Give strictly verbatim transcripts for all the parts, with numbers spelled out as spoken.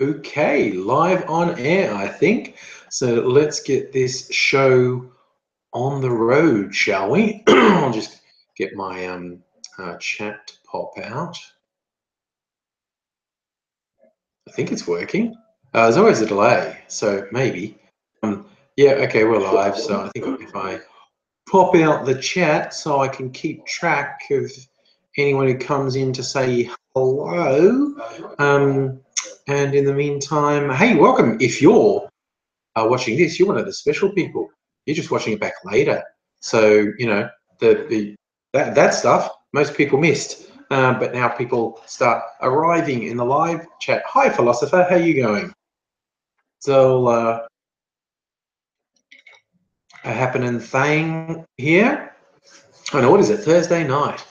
Okay, live on air, I think. So let's get this show on the road, shall we? I'll just get my um, uh, chat to pop out. I think it's working. Uh, there's always a delay, so maybe. Um, yeah, okay, we're live. So I think if I pop out the chat so I can keep track of anyone who comes in to say hello. Um, And in the meantime, hey, welcome. If you're uh, watching this, you're one of the special people. You're just watching it back later. So, you know, the, the that, that stuff most people missed. Um, but now people start arriving in the live chat. Hi, Philosopher. How are you going? So, uh, a happening thing here. I know, what is it? Thursday night.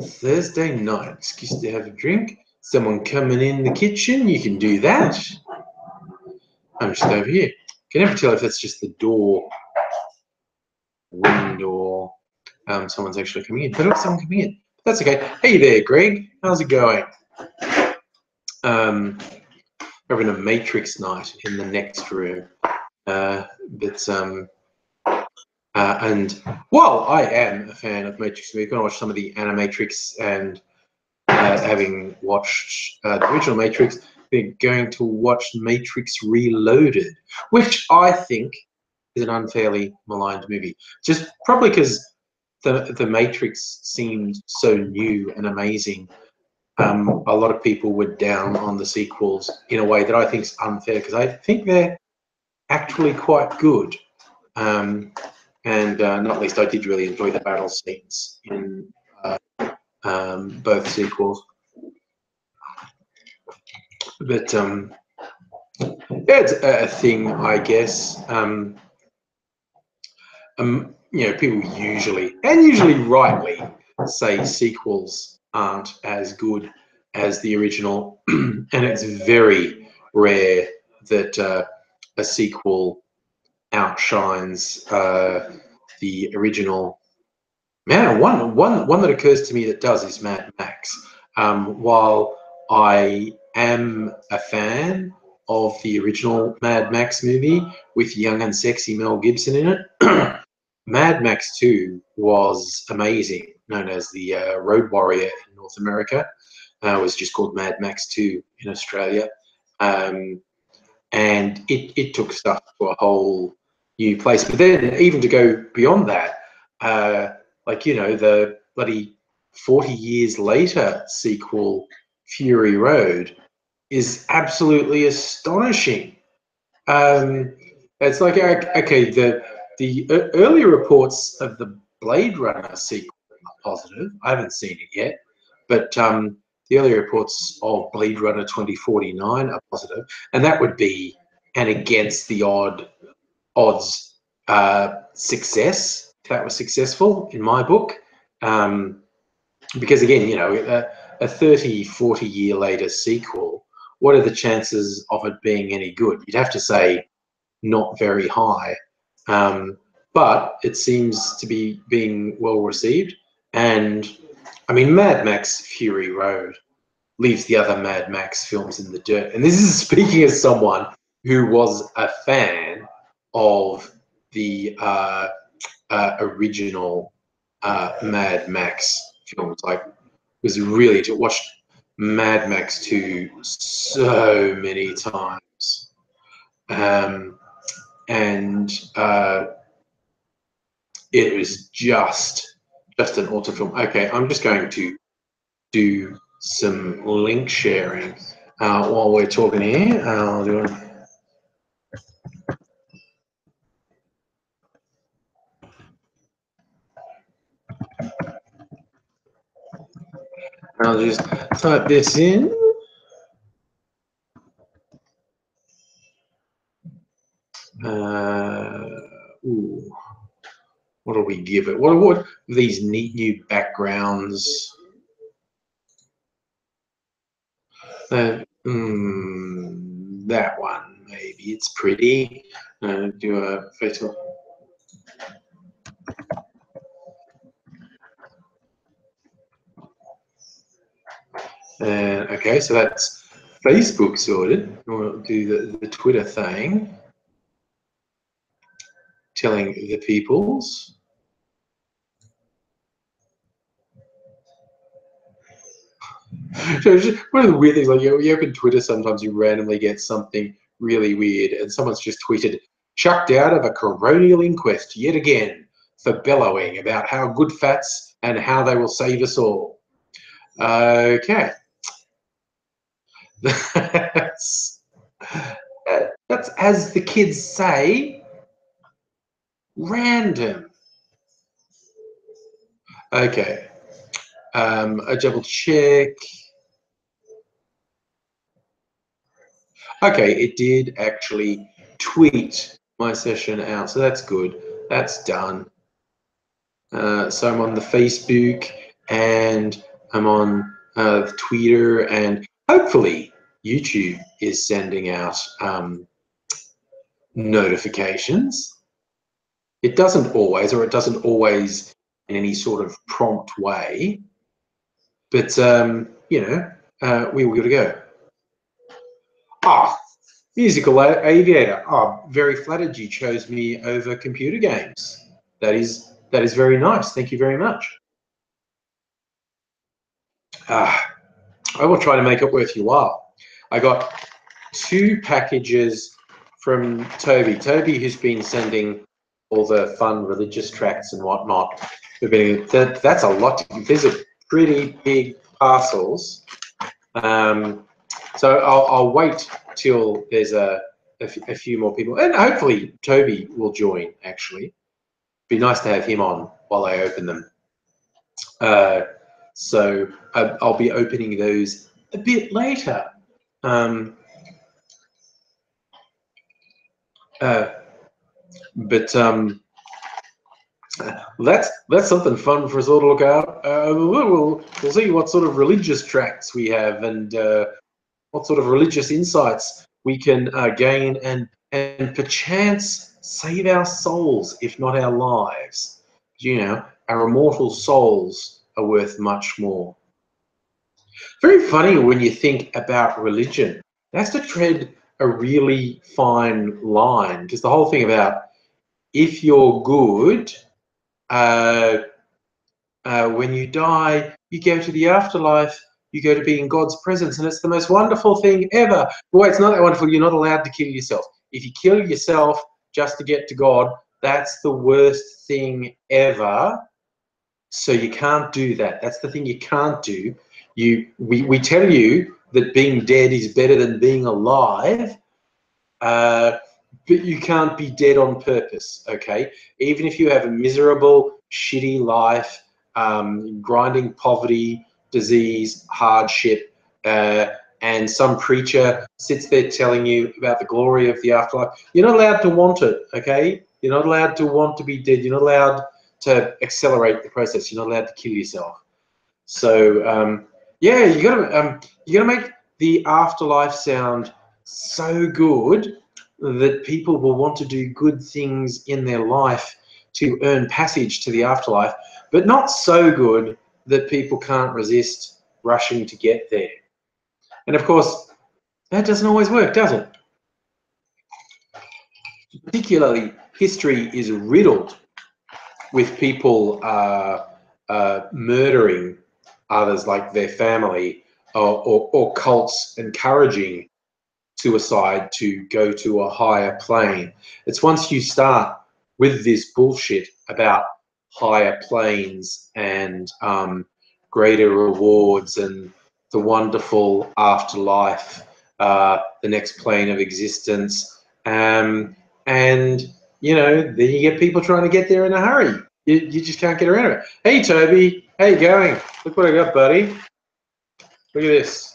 Thursday night. Excuse me to have a drink. Someone coming in the kitchen, you can do that. I'm just over here. Can never tell if that's just the door, wind, or um, someone's actually coming in. But it's someone coming in. That's okay. Hey there, Greg. How's it going? Um, we're having a Matrix night in the next room. Uh, but um, uh, and while I am a fan of Matrix, we're going to watch some of the Animatrix and. Uh, having watched uh, the original Matrix, we're going to watch Matrix Reloaded, which I think is an unfairly maligned movie. Just probably because the the Matrix seemed so new and amazing. Um, a lot of people were down on the sequels in a way that I think is unfair, because I think they're actually quite good. Um, and uh, not least, I did really enjoy the battle scenes in. Uh, Um, both sequels, but um, it's a thing, I guess. Um, um, you know, people usually, and usually rightly, say sequels aren't as good as the original, and it's very rare that uh, a sequel outshines uh, the original. Man, one, one, one that occurs to me that does is Mad Max. Um, while I am a fan of the original Mad Max movie with young and sexy Mel Gibson in it, Mad Max two was amazing, known as the uh, Road Warrior in North America. Uh, it was just called Mad Max two in Australia. Um, and it, it took stuff to a whole new place. But then even to go beyond that, uh, like, you know, the bloody forty years later sequel, Fury Road, is absolutely astonishing. Um, it's like, okay, the the early reports of the Blade Runner sequel are positive. I haven't seen it yet, but um, the early reports of Blade Runner twenty forty-nine are positive, and that would be an against the odd odds uh, success. That was successful in my book, um, because again, you know, a, a thirty, forty year later sequel, what are the chances of it being any good? You'd have to say not very high, um, but it seems to be being well received. And I mean, Mad Max Fury Road leaves the other Mad Max films in the dirt. And this is speaking as someone who was a fan of the uh, Uh, original uh, Mad Max films. Like, was really to watch Mad Max two so many times, um, and uh, it was just just an awesome film. Okay, I'm just going to do some link sharing uh, while we're talking here. I'll do it. I'll just type this in. Uh, ooh, what do we give it? What what these neat new backgrounds? Uh, mm, that one maybe. It's pretty. Uh, do a Facebook. And okay, so that's Facebook sorted, or do the, the Twitter thing, telling the peoples. So it's just one of the weird things, like you, you open Twitter, sometimes you randomly get something really weird, and someone's just tweeted, chucked out of a coronial inquest yet again for bellowing about how good fats and how they will save us all. Okay. That's, that's, as the kids say, random. Okay. Um, a double check. Okay, it did actually tweet my session out, so that's good. That's done. Uh, so I'm on the Facebook and I'm on uh, the Twitter, and hopefully YouTube is sending out um, notifications. It doesn't always, or it doesn't always in any sort of prompt way. But, um, you know, uh, we were good to go. Ah, Musical Aviator. Ah, very flattered you chose me over computer games. That is, that is very nice. Thank you very much. Ah, I will try to make it worth your while. I got two packages from Toby. Toby, who's been sending all the fun religious tracts and whatnot. That, that's a lot. To, there's a pretty big parcels, um, so I'll, I'll wait till there's a, a, a few more people, and hopefully Toby will join. Actually, be nice to have him on while I open them. Uh, so I, I'll be opening those a bit later. Um, uh, but um, that's that's something fun for us all to look out. Uh, we'll we'll see what sort of religious tracts we have, and uh, what sort of religious insights we can uh, gain, and and perchance save our souls, if not our lives. You know, our immortal souls are worth much more. Very funny when you think about religion. It has to tread a really fine line, because the whole thing about if you're good, Uh, uh, when you die, you go to the afterlife, you go to be in God's presence, and it's the most wonderful thing ever. Boy, it's not that wonderful. You're not allowed to kill yourself. If you kill yourself just to get to God, that's the worst thing ever. So you can't do that. That's the thing you can't do. You, we, we tell you that being dead is better than being alive, uh, but you can't be dead on purpose, okay? Even if you have a miserable, shitty life, um, grinding poverty, disease, hardship, uh, and some preacher sits there telling you about the glory of the afterlife, you're not allowed to want it, okay? You're not allowed to want to be dead. You're not allowed to accelerate the process. You're not allowed to kill yourself. So, um, yeah, you gotta, um, you gotta make the afterlife sound so good that people will want to do good things in their life to earn passage to the afterlife, but not so good that people can't resist rushing to get there. And of course, that doesn't always work, does it? Particularly, history is riddled with people uh, uh, murdering others, like their family, or, or, or cults encouraging suicide to go to a higher plane. It's once you start with this bullshit about higher planes and um, greater rewards and the wonderful afterlife, uh, the next plane of existence, um, and you know, then you get people trying to get there in a hurry. You, you just can't get around it. Hey Toby, how you going? Look what I got, buddy. Look at this.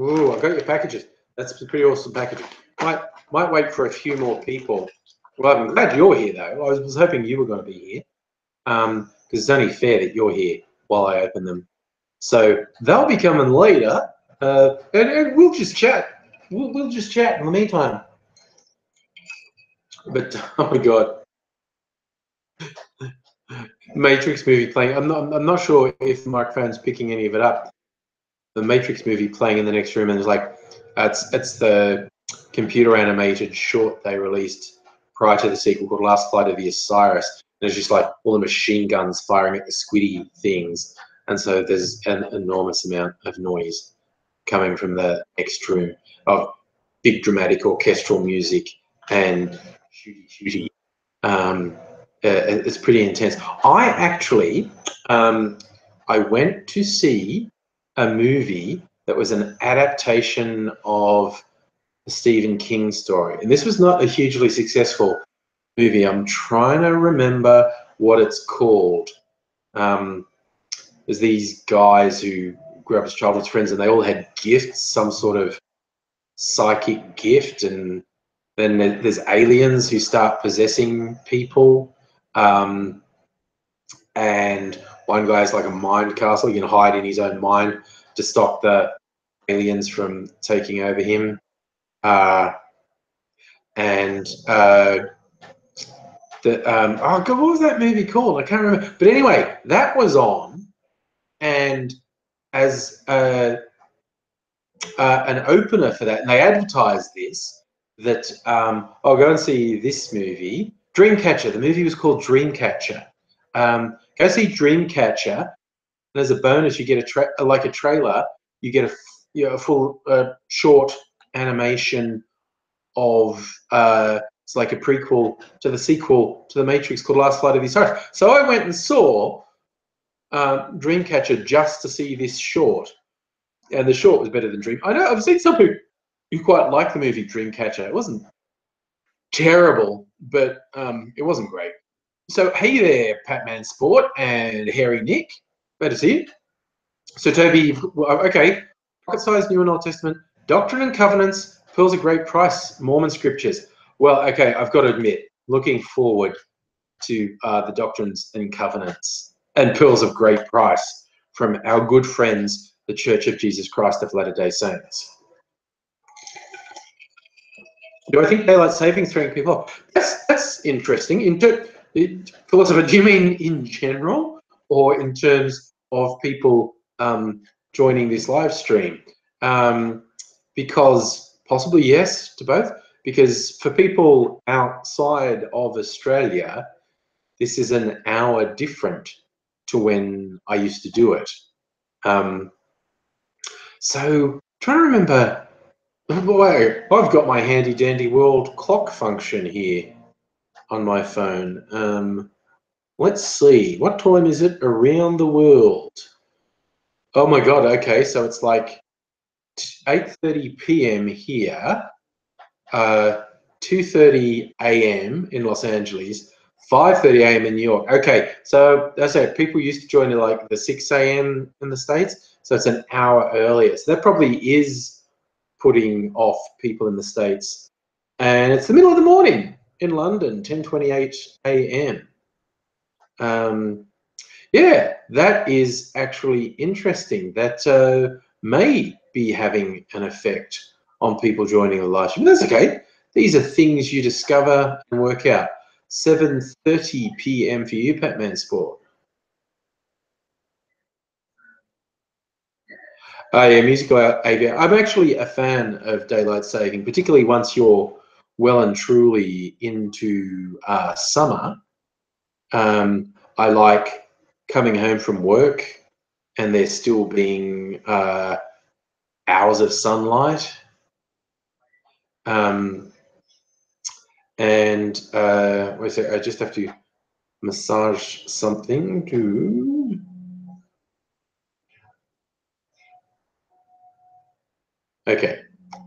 Ooh, I got your packages. That's a pretty awesome package. Might, might wait for a few more people. Well, I'm glad you're here, though. I was, was hoping you were going to be here, because um, it's only fair that you're here while I open them. So they'll be coming later, uh, and, and we'll just chat. We'll, we'll just chat in the meantime. But, oh, my God. Matrix movie playing. I'm not, I'm not sure if the microphone's picking any of it up. The Matrix movie playing in the next room, and it's like, it's it's the computer animated short they released prior to the sequel called Last Flight of the Osiris, and it's just like all the machine guns firing at the squiddy things, and so there's an enormous amount of noise coming from the next room of big dramatic orchestral music and shooty shooty. Um, it's pretty intense. I actually, um, I went to see a movie that was an adaptation of a Stephen King story, and this was not a hugely successful movie. I'm trying to remember what it's called. Um, there's these guys who grew up as childhood friends, and they all had gifts, some sort of psychic gift, and then there's aliens who start possessing people. Um, and one guy's like a mind castle. He can hide in his own mind to stop the aliens from taking over him. Uh, and uh, the, um, oh, God, what was that movie called? I can't remember. But anyway, that was on. And as a, uh, an opener for that, and they advertised this, that um I'll go and see this movie, Dreamcatcher. The movie was called Dreamcatcher. Um go see Dreamcatcher, and as a bonus you get a tra like a trailer, you get a, you know, a full uh, short animation of uh it's like a prequel to the sequel to The Matrix called Last Flight of the Osiris. So I went and saw uh, Dreamcatcher just to see this short, and the short was better than Dream. I know I've seen some who You quite like the movie Dreamcatcher. It wasn't terrible, but um, it wasn't great. So, hey there, Patman Sport and Hairy Nick. Glad to see you. So, Toby, okay, pocket-sized New and Old Testament, Doctrine and Covenants, Pearls of Great Price, Mormon Scriptures. Well, okay, I've got to admit, looking forward to uh, the Doctrines and Covenants and Pearls of Great Price from our good friends, the Church of Jesus Christ of Latter-day Saints. Do I think daylight savings throwing people off? That's, that's interesting. In ter it, philosopher, do you mean in general or in terms of people um, joining this live stream? Um, because possibly yes to both, because for people outside of Australia, this is an hour different to when I used to do it. Um, so trying to remember... Boy, I've got my handy dandy world clock function here on my phone. Um, let's see, what time is it around the world? Oh my God, okay, so it's like eight thirty p m here, uh, two thirty a m in Los Angeles, five thirty a m in New York. Okay, so that's it. People used to join at like the six a m in the States, so it's an hour earlier. So that probably is putting off people in the States, and it's the middle of the morning in London, ten twenty-eight a m Um, yeah, that is actually interesting. That uh, may be having an effect on people joining the live stream. That's okay. These are things you discover and work out. seven thirty p m for you, Patman Sport. Oh yeah, musical aviation. I'm actually a fan of daylight saving, particularly once you're well and truly into uh, summer. Um, I like coming home from work and there still being uh, hours of sunlight. Um, and uh, wait a sec, I just have to massage something to... Okay,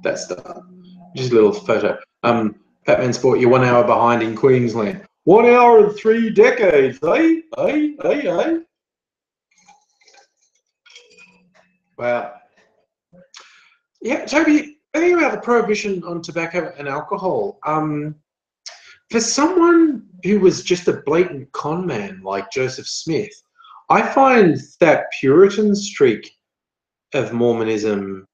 that's done. Just a little photo. Um, Patman Sport, you're one hour behind in Queensland. One hour and three decades, eh? Eh? Eh? Eh? Wow. Yeah, Toby, thinking about the prohibition on tobacco and alcohol. Um, for someone who was just a blatant con man like Joseph Smith, I find that Puritan streak of Mormonism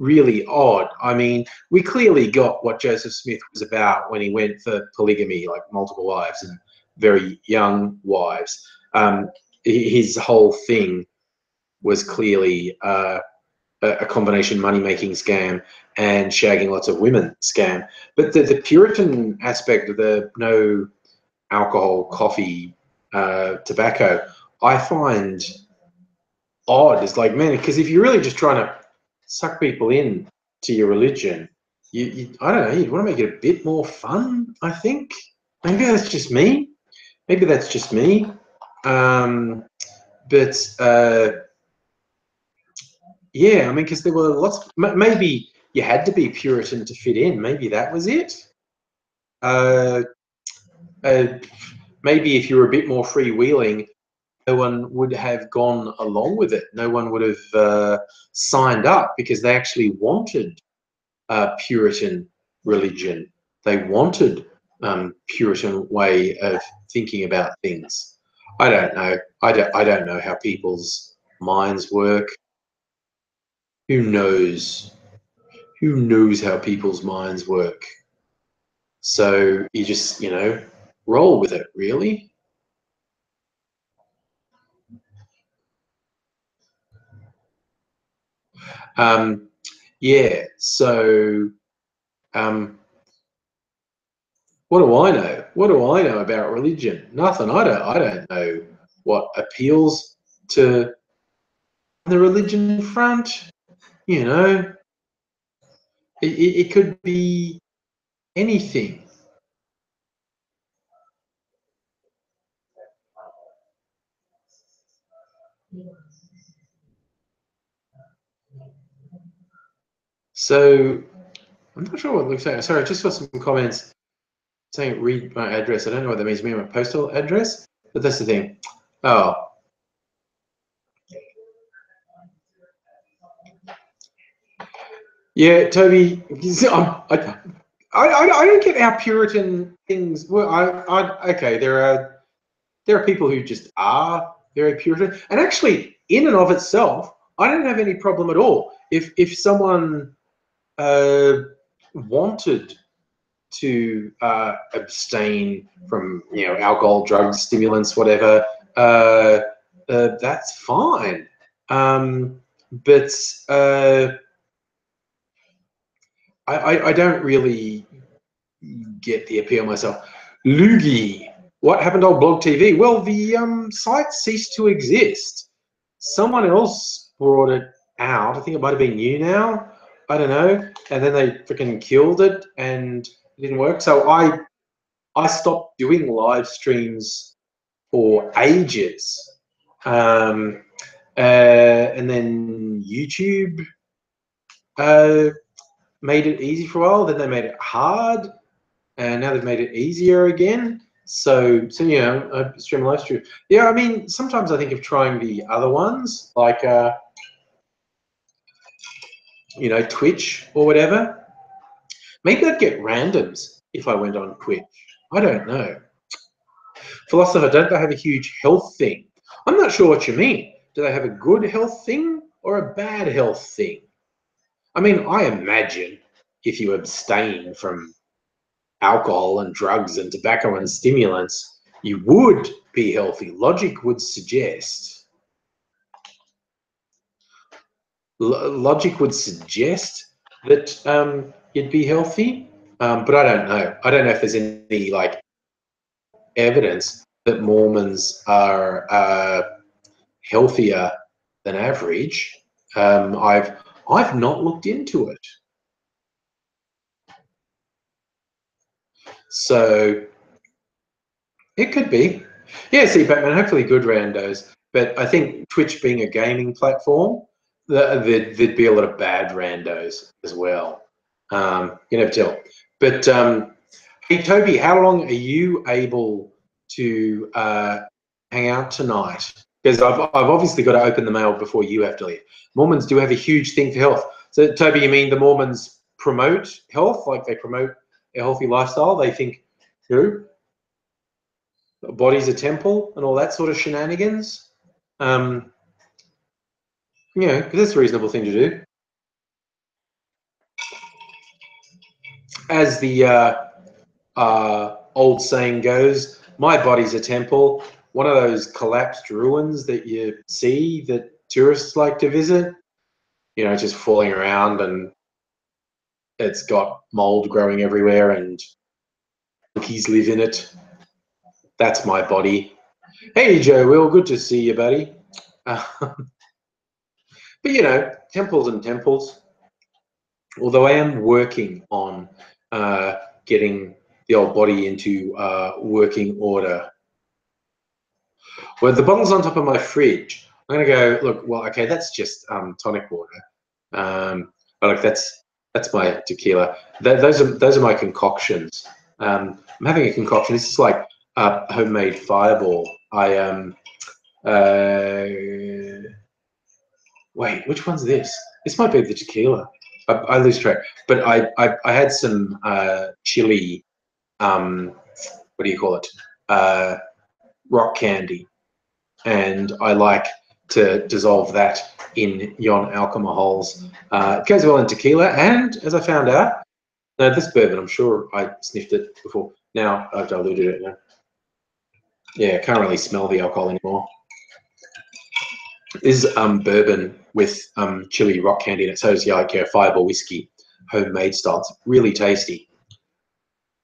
really odd. I mean, we clearly got what Joseph Smith was about when he went for polygamy, like multiple wives and very young wives. Um, his whole thing was clearly uh, a combination money-making scam and shagging lots of women scam. But the, the Puritan aspect of the no alcohol, coffee, uh, tobacco, I find odd. It's like, man, because if you're really just trying to suck people in to your religion, you, you I don't know, you'd want to make it a bit more fun, I think. Maybe that's just me. Maybe that's just me. Um, but, uh, yeah, I mean, because there were lots – maybe you had to be Puritan to fit in. Maybe that was it. Uh, uh, maybe if you were a bit more freewheeling, no one would have gone along with it. No one would have uh, signed up because they actually wanted uh, Puritan religion. They wanted um, Puritan way of thinking about things. I don't know. I don't, I don't know how people's minds work. Who knows? Who knows how people's minds work? So you just, you know, roll with it, really. Um, yeah, so um, what do I know? What do I know about religion? Nothing. I don't, I don't know what appeals to the religion front. You know, it, it, it could be anything. So I'm not sure what Luke's saying. Sorry, I just got some comments saying read my address. I don't know what that means. Me and my postal address, but that's the thing. Oh. Yeah, Toby, I, I, I don't get how Puritan things. Well, I, I, okay, there are there are people who just are very Puritan, and actually, in and of itself, I don't have any problem at all. If if someone uh, wanted to uh, abstain from, you know, alcohol, drugs, stimulants, whatever, uh, uh, that's fine. Um, but uh, I, I don't really get the appeal myself. Loogie, what happened to old Blog T V? Well, the um, site ceased to exist. Someone else brought it out. I think it might have been you now. I don't know. And then they freaking killed it and it didn't work. So I, I stopped doing live streams for ages. Um, uh, and then YouTube uh, made it easy for a while, then they made it hard, and now they've made it easier again. So, so you know, I stream live stream. Yeah, I mean, sometimes I think of trying the other ones, like, uh, you know, Twitch or whatever. Maybe I'd get randoms if I went on Twitch. I don't know. Philosopher, don't they have a huge health thing? I'm not sure what you mean. Do they have a good health thing or a bad health thing? I mean, I imagine if you abstain from alcohol and drugs and tobacco and stimulants, you would be healthy. Logic would suggest. L- logic would suggest that um, you'd be healthy, um, but I don't know. I don't know if there's any like evidence that Mormons are uh, healthier than average. Um, I've I've not looked into it. So it could be. Yeah, see, Batman, hopefully good randos. But I think Twitch being a gaming platform, there'd, there'd be a lot of bad randos as well. Um, you never tell. But, um, hey, Toby, how long are you able to uh, hang out tonight? Because I've, I've obviously got to open the mail before you have to leave. Mormons do have a huge thing for health. So, Toby, you mean the Mormons promote health, like they promote a healthy lifestyle? They think, you know, body's a temple and all that sort of shenanigans. Um, you know, because that's a reasonable thing to do. As the uh, uh, old saying goes, my body's a temple. One of those collapsed ruins that you see that tourists like to visit, you know, just falling around, and it's got mold growing everywhere and monkeys live in it. That's my body. Hey, Joe Will, good to see you, buddy. Um, but, you know, temples and temples. Although I am working on uh, getting the old body into uh, working order. Well, the bottle's on top of my fridge. I'm going to go, look, well, okay, that's just um, tonic water. Um, oh, look, that's that's my tequila. Th those, are, those are my concoctions. Um, I'm having a concoction. This is like uh, homemade fireball. I, um, uh, wait, which one's this? This might be the tequila. I, I lose track. But I, I, I had some uh, chili, um, what do you call it? Uh, rock candy. And I like to dissolve that in yon alcohols. Uh, it goes well in tequila, and as I found out, now this bourbon, I'm sure I sniffed it before. Now I've diluted it now. Yeah, can't really smell the alcohol anymore. This is um, bourbon with um, chili rock candy in it. So it's like yeah, fireball whiskey, homemade style. It's really tasty.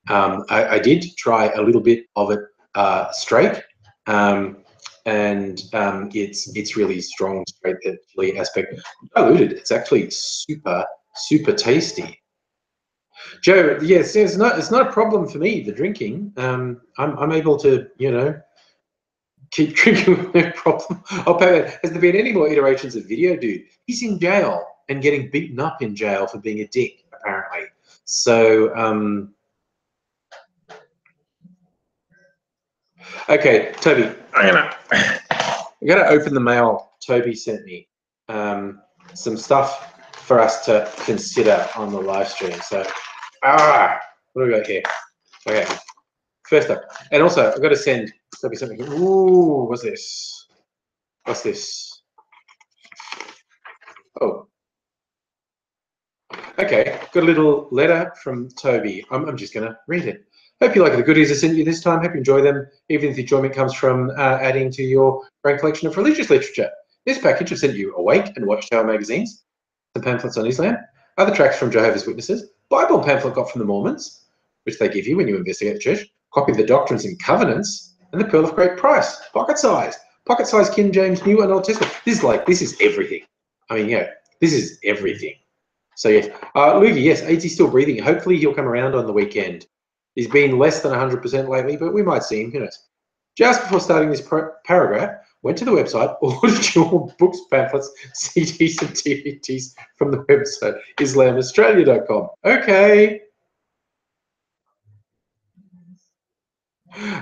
Um, I, I did try a little bit of it uh, straight. Um, and um, it's it's really strong straight that chili aspect. Diluted, it's actually super super tasty. Joe, yes, it's not it's not a problem for me, the drinking. Um, I'm I'm able to you know keep drinking with no problem. Oh, has there been any more iterations of Video Dude? He's in jail and getting beaten up in jail for being a dick apparently. So. Um, Okay, Toby, I'm gonna, I'm gonna open the mail Toby sent me. Um, some stuff for us to consider on the live stream. So, ah, what do we got here? Okay, first up, and also I've got to send Toby something. Ooh, what's this? What's this? Oh. Okay, got a little letter from Toby. I'm, I'm just gonna read it. Hope you like the goodies I sent you this time. Hope you enjoy them, even if the enjoyment comes from uh, adding to your grand collection of religious literature. This package has sent you Awake and Watchtower magazines, some pamphlets on Islam, other tracts from Jehovah's Witnesses, Bible pamphlet got from the Mormons, which they give you when you investigate the church, copy of the Doctrines and Covenants, and the Pearl of Great Price, pocket-sized, pocket-sized King James, New and Old Testament. This is like, this is everything. I mean, yeah, this is everything. So yes, uh, Lugie, yes, he's still breathing. Hopefully he'll come around on the weekend. He's been less than one hundred percent lately, but we might see him, who knows. Just before starting this paragraph, went to the website, ordered your books, pamphlets, C Ds and D V Ds from the website, Islam Australia dot com. Okay.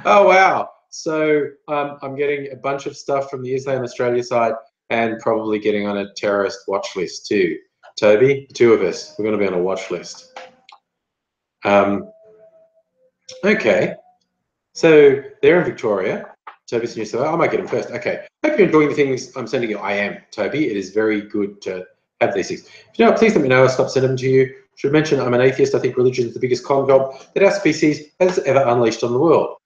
Oh, wow. So um, I'm getting a bunch of stuff from the Islam Australia side and probably getting on a terrorist watch list too. Toby, two of us, we're going to be on a watch list. Um. Okay, so they're in Victoria. Toby's new, so I might get them first. Okay, hope you're enjoying the things I'm sending you. I am, Toby. It is very good to have these things. If you know, please let me know. I'll stop sending them to you. Should mention I'm an atheist. I think religion is the biggest con job that our species has ever unleashed on the world.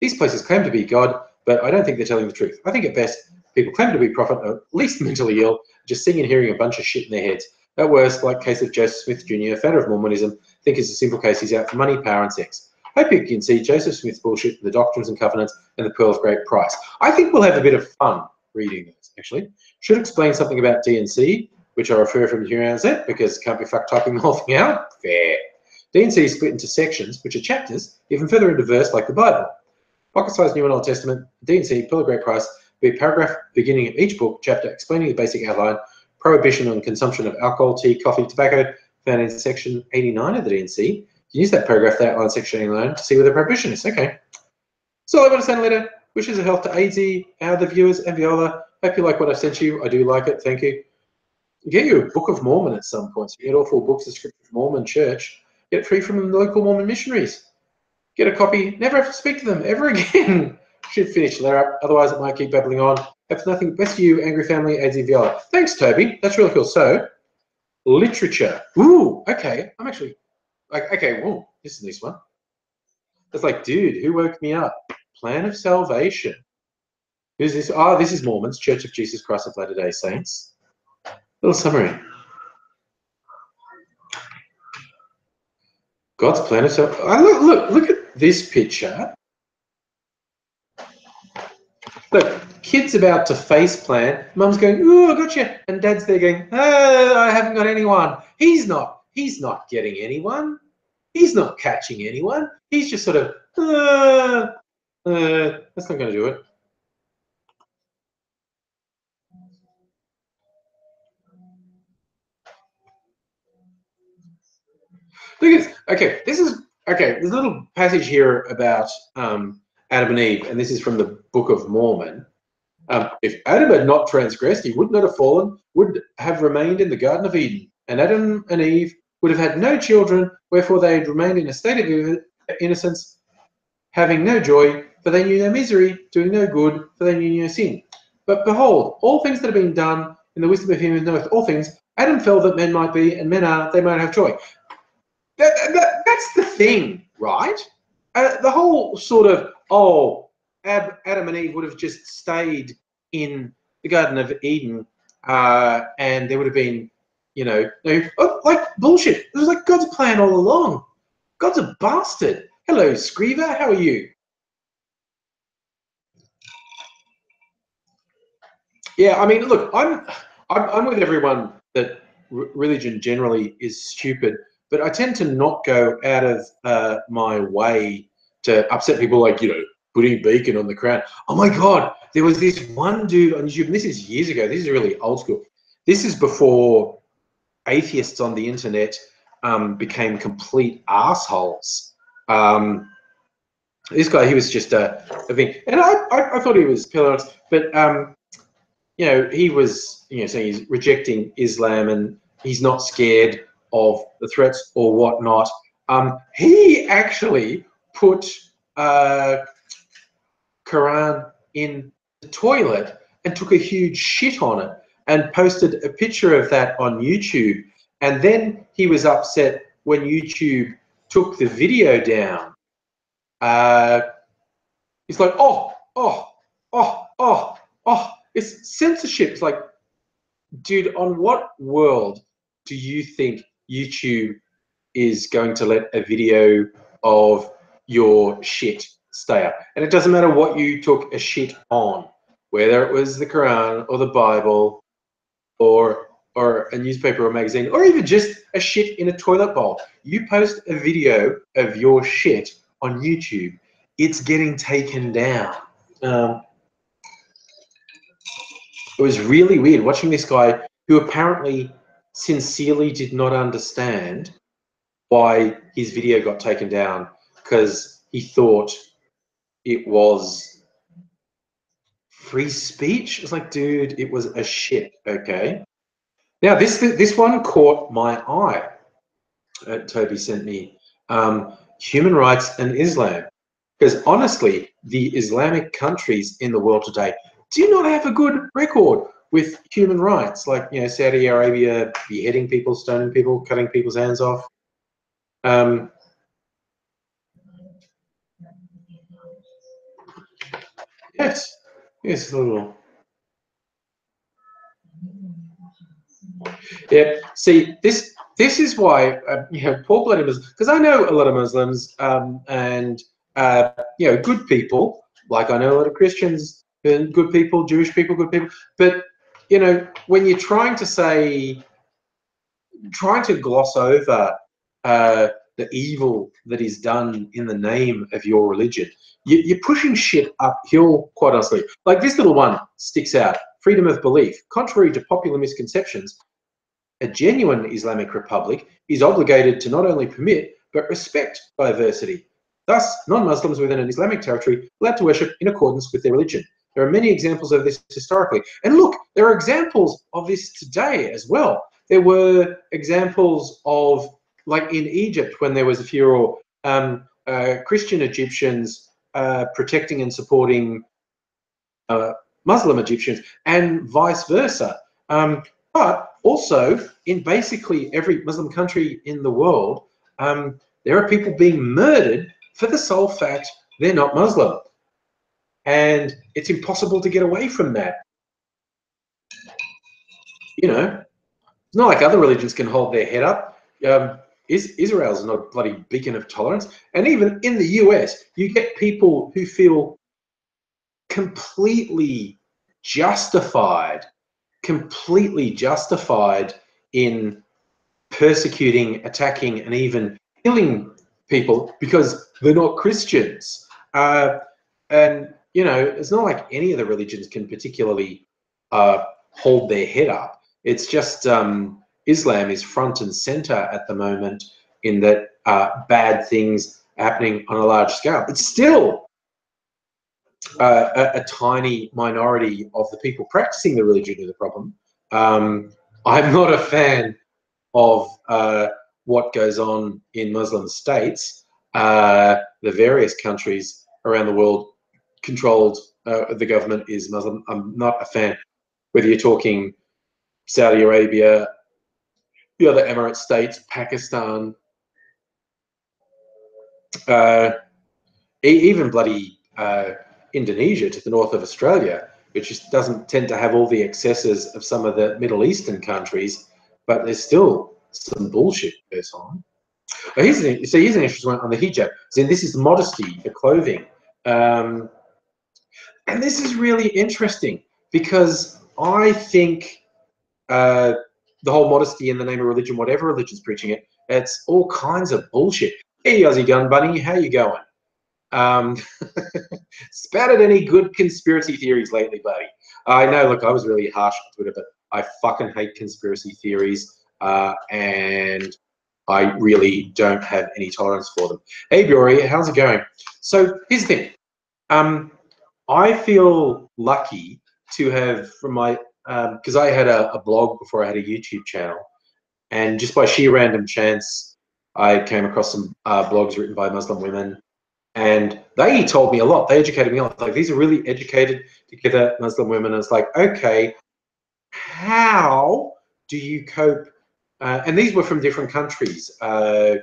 These places claim to be God, but I don't think they're telling the truth. I think at best, people claim to be prophet, or at least mentally ill, just seeing and hearing a bunch of shit in their heads. At worst, like case of Joseph Smith Junior, founder of Mormonism, think it's a simple case he's out for money, power, and sex. Hope you can see Joseph Smith's bullshit, the Doctrines and Covenants, and the Pearl of Great Price. I think we'll have a bit of fun reading those, actually. Should explain something about D and C, which I refer from here on Z, because can't be fucked typing the whole thing out. Fair. D and C is split into sections, which are chapters, even further into verse, like the Bible. Pocket-sized New and Old Testament, D and C, Pearl of Great Price, be a paragraph beginning of each book, chapter, explaining the basic outline, prohibition on consumption of alcohol, tea, coffee, tobacco, found in section eighty-nine of the D and C. Use that paragraph, that outline section alone, to see where the prohibition is. Okay. So I want to send a letter. Wishes of health to A Z, our the viewers, and Viola. Hope you like what I've sent you. I do like it. Thank you. Get you a Book of Mormon at some point. So you get all four books of Scripture of Mormon Church. Get it free from the local Mormon missionaries. Get a copy. Never have to speak to them ever again. Should finish the letter up. Otherwise, it might keep babbling on. If nothing, best you, angry family, A Z, Viola. Thanks, Toby. That's really cool. So, literature. Ooh, okay. I'm actually... Like, okay, whoa, this is a nice one. It's like, dude, who woke me up? Plan of Salvation. Who's this? Oh, this is Mormons, Church of Jesus Christ of Latter-day Saints. Little summary. God's plan is so. I look, look, look at this picture. Look, kid's about to face plan. Mum's going, "Ooh, I got you," and Dad's there going, "Oh, I haven't got anyone." He's not. He's not getting anyone. He's not catching anyone. He's just sort of, uh, uh, that's not going to do it. Look at this. Okay, this is, okay, there's a little passage here about um, Adam and Eve, and this is from the Book of Mormon. Um, if Adam had not transgressed, he would not have fallen, would have remained in the Garden of Eden, and Adam and Eve would have had no children, wherefore they had remained in a state of innocence, having no joy, for they knew no misery, doing no good, for they knew no sin. But behold, all things that have been done in the wisdom of him who knoweth all things, Adam fell that men might be, and men are, they might have joy. That, that, that's the thing, right? Uh, the whole sort of, oh, Ab, Adam and Eve would have just stayed in the Garden of Eden, uh, and there would have been, you know, no, like bullshit. It was like God's plan all along. God's a bastard. Hello, Screever. How are you? Yeah, I mean, look, I'm, I'm, I'm with everyone that r religion generally is stupid, but I tend to not go out of uh, my way to upset people, like, you know, putting bacon on the crown. Oh my God, there was this one dude on YouTube. And this is years ago. This is really old school. This is before atheists on the internet um, became complete assholes. Um, this guy, he was just a, a thing, and I, I, I thought he was pillorious, but um, you know, he was, you know, saying he's rejecting Islam and he's not scared of the threats or whatnot. Um, he actually put uh, Quran in the toilet and took a huge shit on it, and posted a picture of that on YouTube. And then he was upset when YouTube took the video down. Uh, he's like, oh, oh, oh, oh, oh, it's censorship. It's like, dude, on what world do you think YouTube is going to let a video of your shit stay up? And it doesn't matter what you took a shit on, whether it was the Quran or the Bible, or or a newspaper or magazine, or even just a shit in a toilet bowl. You post a video of your shit on YouTube, it's getting taken down. Um, it was really weird watching this guy who apparently sincerely did not understand why his video got taken down, because he thought it was free speech. It's like, dude, it was a shit. Okay. Now this this one caught my eye. Uh, Toby sent me um, human rights and Islam, because honestly, the Islamic countries in the world today do not have a good record with human rights. Like, you know, Saudi Arabia beheading people, stoning people, cutting people's hands off. Um, yes. Yes, a little. Yeah. See, this this is why uh, you know, poor bloody Muslims, because I know a lot of Muslims um, and uh, you know, good people. Like, I know a lot of Christians and good people, Jewish people, good people. But you know, when you're trying to say, trying to gloss over uh, the evil that is done in the name of your religion, you're pushing shit uphill, quite honestly. Like, this little one sticks out. Freedom of belief. Contrary to popular misconceptions, a genuine Islamic republic is obligated to not only permit, but respect diversity. Thus, non-Muslims within an Islamic territory are allowed to worship in accordance with their religion. There are many examples of this historically. And look, there are examples of this today as well. There were examples of, like in Egypt, when there was a furor, um, uh, Christian Egyptians Uh, protecting and supporting uh, Muslim Egyptians, and vice versa. Um, but also, in basically every Muslim country in the world, um, there are people being murdered for the sole fact they're not Muslim. And it's impossible to get away from that. You know, it's not like other religions can hold their head up. Um, Is, Israel's not a bloody beacon of tolerance. And even in the U S, you get people who feel completely justified, completely justified in persecuting, attacking, and even killing people because they're not Christians. Uh, and, you know, it's not like any of the religions can particularly uh, hold their head up. It's just um, Islam is front and center at the moment in that uh, bad things happening on a large scale. It's still uh, a, a tiny minority of the people practicing the religion are the problem. Um, I'm not a fan of uh, what goes on in Muslim states, uh, the various countries around the world controlled, uh, the government is Muslim. I'm not a fan, whether you're talking Saudi Arabia, the other Emirate states, Pakistan, uh, even bloody uh, Indonesia to the north of Australia, which just doesn't tend to have all the excesses of some of the Middle Eastern countries, but there's still some bullshit goes on. But here's an, so here's an interesting one on the hijab. So this is modesty, the clothing. Um, and this is really interesting because I think uh, the whole modesty in the name of religion, whatever religion's preaching it, it's all kinds of bullshit. Hey, Aussie Gun Bunny, how you going? Um, spouted any good conspiracy theories lately, buddy? I know, look, I was really harsh on Twitter, but I fucking hate conspiracy theories, uh, and I really don't have any tolerance for them. Hey, Bori, how's it going? So here's the thing. Um, I feel lucky to have from my... because um, I had a, a blog before I had a YouTube channel, and just by sheer random chance, I came across some uh, blogs written by Muslim women, and they told me a lot. They educated me a lot. Like, these are really educated, together Muslim women. And it's like, okay, how do you cope? Uh, and these were from different countries. Uh,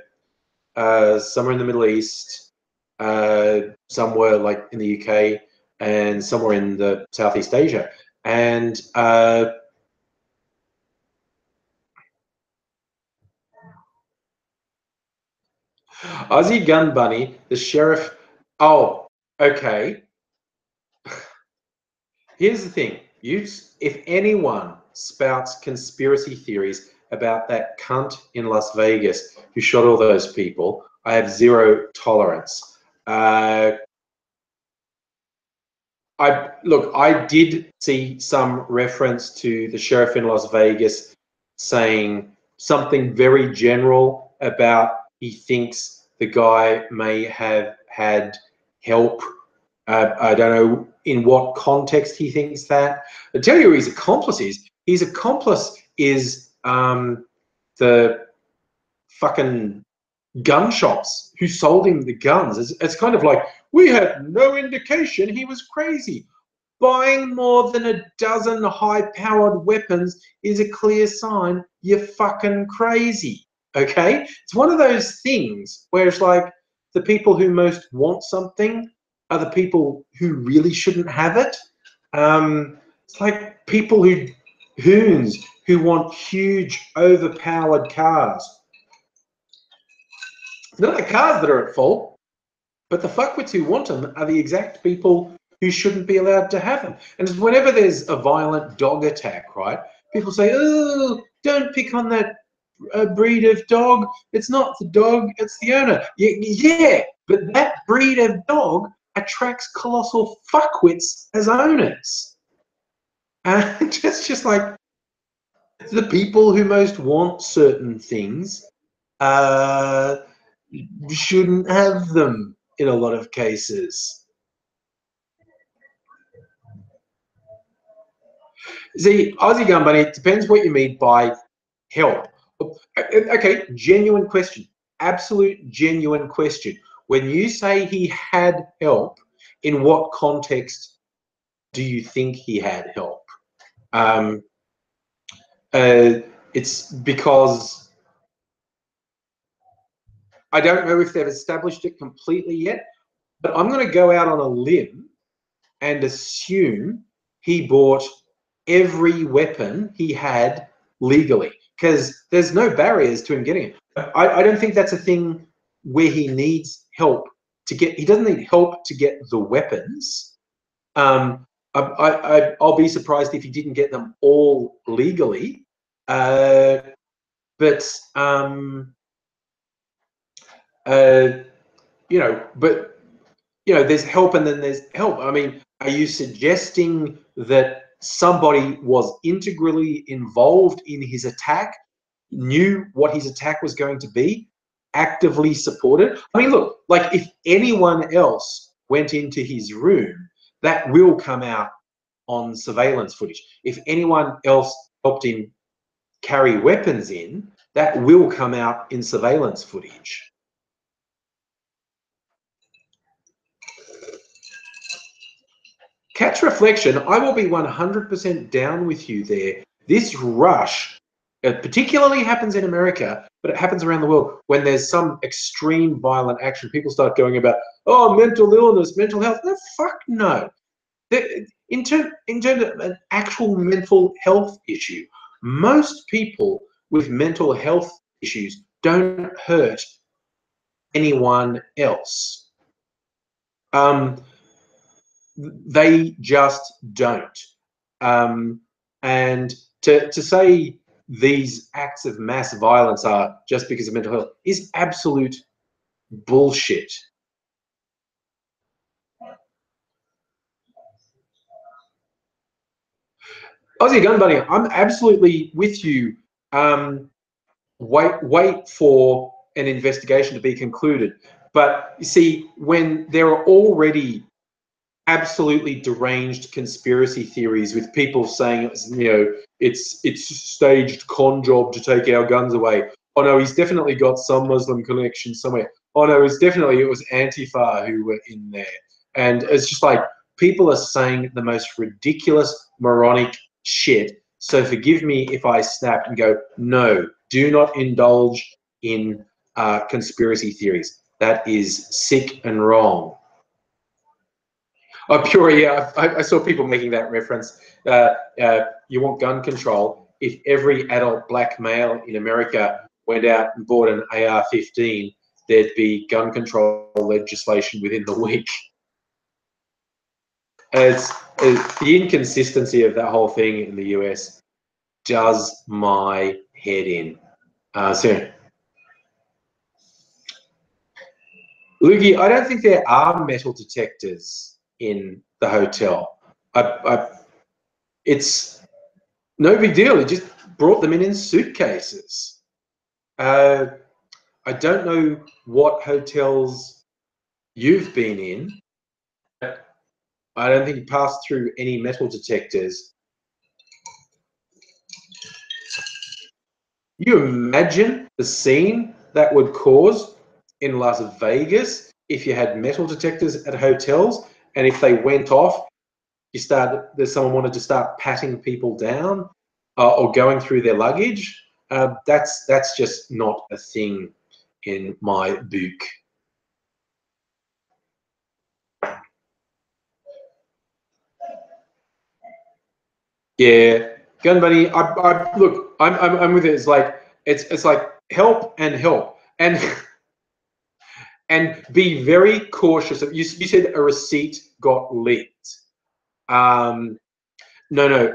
uh, some were in the Middle East, uh, some were like in the U K, and some were in the Southeast Asia. And uh, Aussie Gun Bunny, the sheriff. Oh, okay. Here's the thing: you, if anyone spouts conspiracy theories about that cunt in Las Vegas who shot all those people, I have zero tolerance. Uh, I, look, I did see some reference to the sheriff in Las Vegas saying something very general about he thinks the guy may have had help. Uh, I don't know in what context he thinks that. I'll tell you who his accomplice is. His accomplice is um, the fucking gun shops who sold him the guns. It's, it's kind of like, we had no indication he was crazy. Buying more than a dozen high-powered weapons is a clear sign you're fucking crazy, okay? It's one of those things where it's like the people who most want something are the people who really shouldn't have it. Um, it's like people who, hoons, who want huge, overpowered cars. It's not the cars that are at fault. But the fuckwits who want them are the exact people who shouldn't be allowed to have them. And whenever there's a violent dog attack, right, people say, oh, don't pick on that uh, breed of dog. It's not the dog, it's the owner. Yeah, yeah, but that breed of dog attracts colossal fuckwits as owners. And it's just like the people who most want certain things uh, shouldn't have them. In a lot of cases. See, Aussie Gun Bunny, it depends what you mean by help. Okay, genuine question, absolute genuine question. When you say he had help, in what context do you think he had help? Um, uh, it's because I don't know if they've established it completely yet, but I'm going to go out on a limb and assume he bought every weapon he had legally because there's no barriers to him getting it. I, I don't think that's a thing where he needs help to get, he doesn't need help to get the weapons. Um, I, I, I, I'll be surprised if he didn't get them all legally. Uh, but, um, uh, you know, but, you know, there's help and then there's help. I mean, are you suggesting that somebody was integrally involved in his attack, knew what his attack was going to be, actively supported? I mean, look, like if anyone else went into his room, that will come out on surveillance footage. If anyone else helped him carry weapons in, that will come out in surveillance footage. Catch reflection, I will be one hundred percent down with you there. This rush, it particularly happens in America, but it happens around the world when there's some extreme violent action. People start going about, oh, mental illness, mental health. No, fuck no. In terms of an actual mental health issue, most people with mental health issues don't hurt anyone else. Um, they just don't. Um, and to, to say these acts of mass violence are just because of mental health is absolute bullshit. Aussie Gun Bunny, I'm absolutely with you. Um, wait, wait for an investigation to be concluded. But you see, when there are already absolutely deranged conspiracy theories with people saying, you know, it's it's staged con job to take our guns away. Oh no, he's definitely got some Muslim connection somewhere. Oh no, it's definitely it was Antifa who were in there. And it's just like people are saying the most ridiculous, moronic shit. So forgive me if I snap and go, no, do not indulge in uh, conspiracy theories. That is sick and wrong. Oh, Pure, yeah, I, I saw people making that reference. Uh, uh, you want gun control. If every adult black male in America went out and bought an A R fifteen, there'd be gun control legislation within the week. As, as the inconsistency of that whole thing in the U S does my head in. Uh, so, Lugie, I don't think there are metal detectors in the hotel. I, I, it's no big deal. It just brought them in in suitcases. Uh, I don't know what hotels you've been in. I don't think you passed through any metal detectors. Can you imagine the scene that would cause in Las Vegas if you had metal detectors at hotels? And if they went off, you start, there's someone wanted to start patting people down uh, or going through their luggage. Uh, that's that's just not a thing in my book. Yeah, Gun Bunny. I, I, look, I'm, I'm I'm with it. It's like it's it's like help and help and. And be very cautious. You, you said a receipt got leaked. Um, no, no.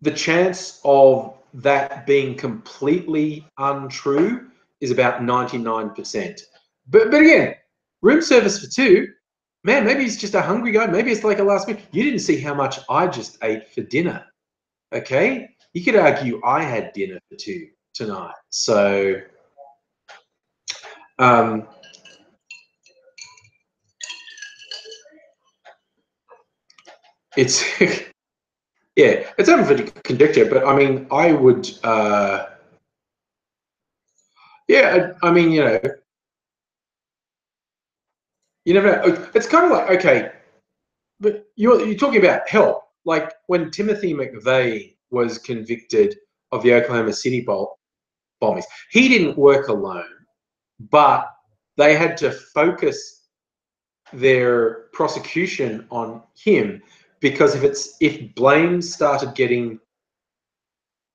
The chance of that being completely untrue is about ninety-nine percent. But, but again, room service for two, man, maybe it's just a hungry guy. Maybe it's like a last minute. You didn't see how much I just ate for dinner, okay? You could argue I had dinner for two tonight. So... Um, it's yeah, it's open for conjecture, but I mean, I would, uh, yeah, I, I mean, you know, you never know. It's kind of like, okay, but you're you're talking about help, like when Timothy McVeigh was convicted of the Oklahoma City bombings, he didn't work alone. But they had to focus their prosecution on him because if it's if blame started getting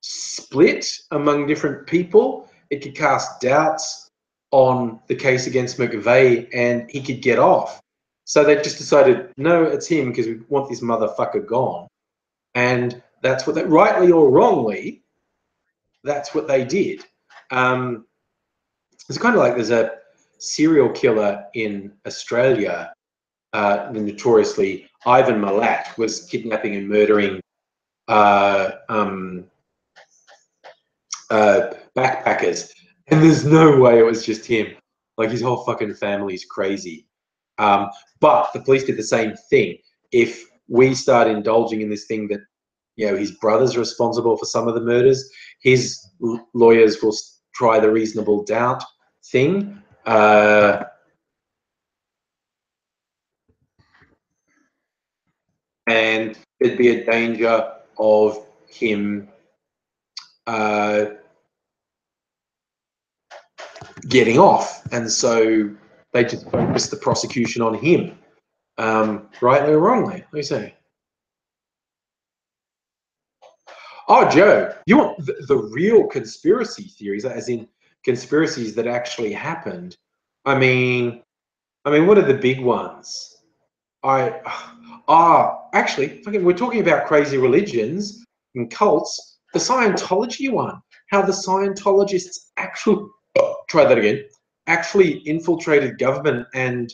split among different people, it could cast doubts on the case against McVeigh and he could get off. So they just decided, no, it's him because we want this motherfucker gone. And that's what they, rightly or wrongly, that's what they did. Um, it's kind of like there's a serial killer in Australia, uh, notoriously, Ivan Milat, was kidnapping and murdering uh, um, uh, backpackers. And there's no way it was just him. Like, his whole fucking family's crazy. Um, but the police did the same thing. If we start indulging in this thing that, you know, his brother's responsible for some of the murders, his lawyers will try the reasonable doubt thing. Uh, and there'd be a danger of him uh, getting off. And so they just focused the prosecution on him, um, rightly or wrongly. Let me see. Oh, Joe, you want the, the real conspiracy theories, as in conspiracies that actually happened. I mean, I mean, what are the big ones? I ah, actually, fucking, we're talking about crazy religions and cults. The Scientology one, how the Scientologists actually try that again, actually infiltrated government and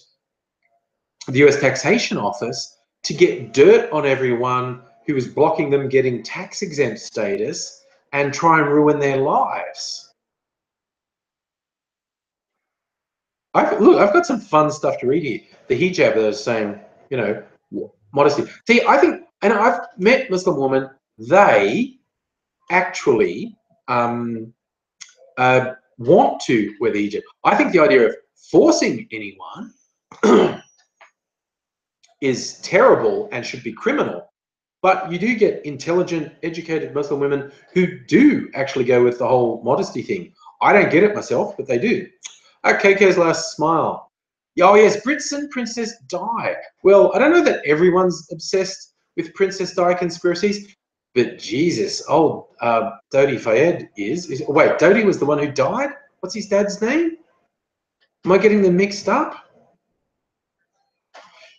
the U S taxation office to get dirt on everyone who was blocking them getting tax exempt status and try and ruin their lives. I've, look, I've got some fun stuff to read here. The hijab that I was saying, you know, modesty. See, I think, and I've met Muslim women, they actually um, uh, want to wear the hijab. I think the idea of forcing anyone is terrible and should be criminal. But you do get intelligent, educated Muslim women who do actually go with the whole modesty thing. I don't get it myself, but they do. Okay, K K's last smile. Oh, yes, Britson, Princess Di. Well, I don't know that everyone's obsessed with Princess Di conspiracies, but Jesus, old uh, Dodi Fayed is, is. Wait, Dodi was the one who died? What's his dad's name? Am I getting them mixed up?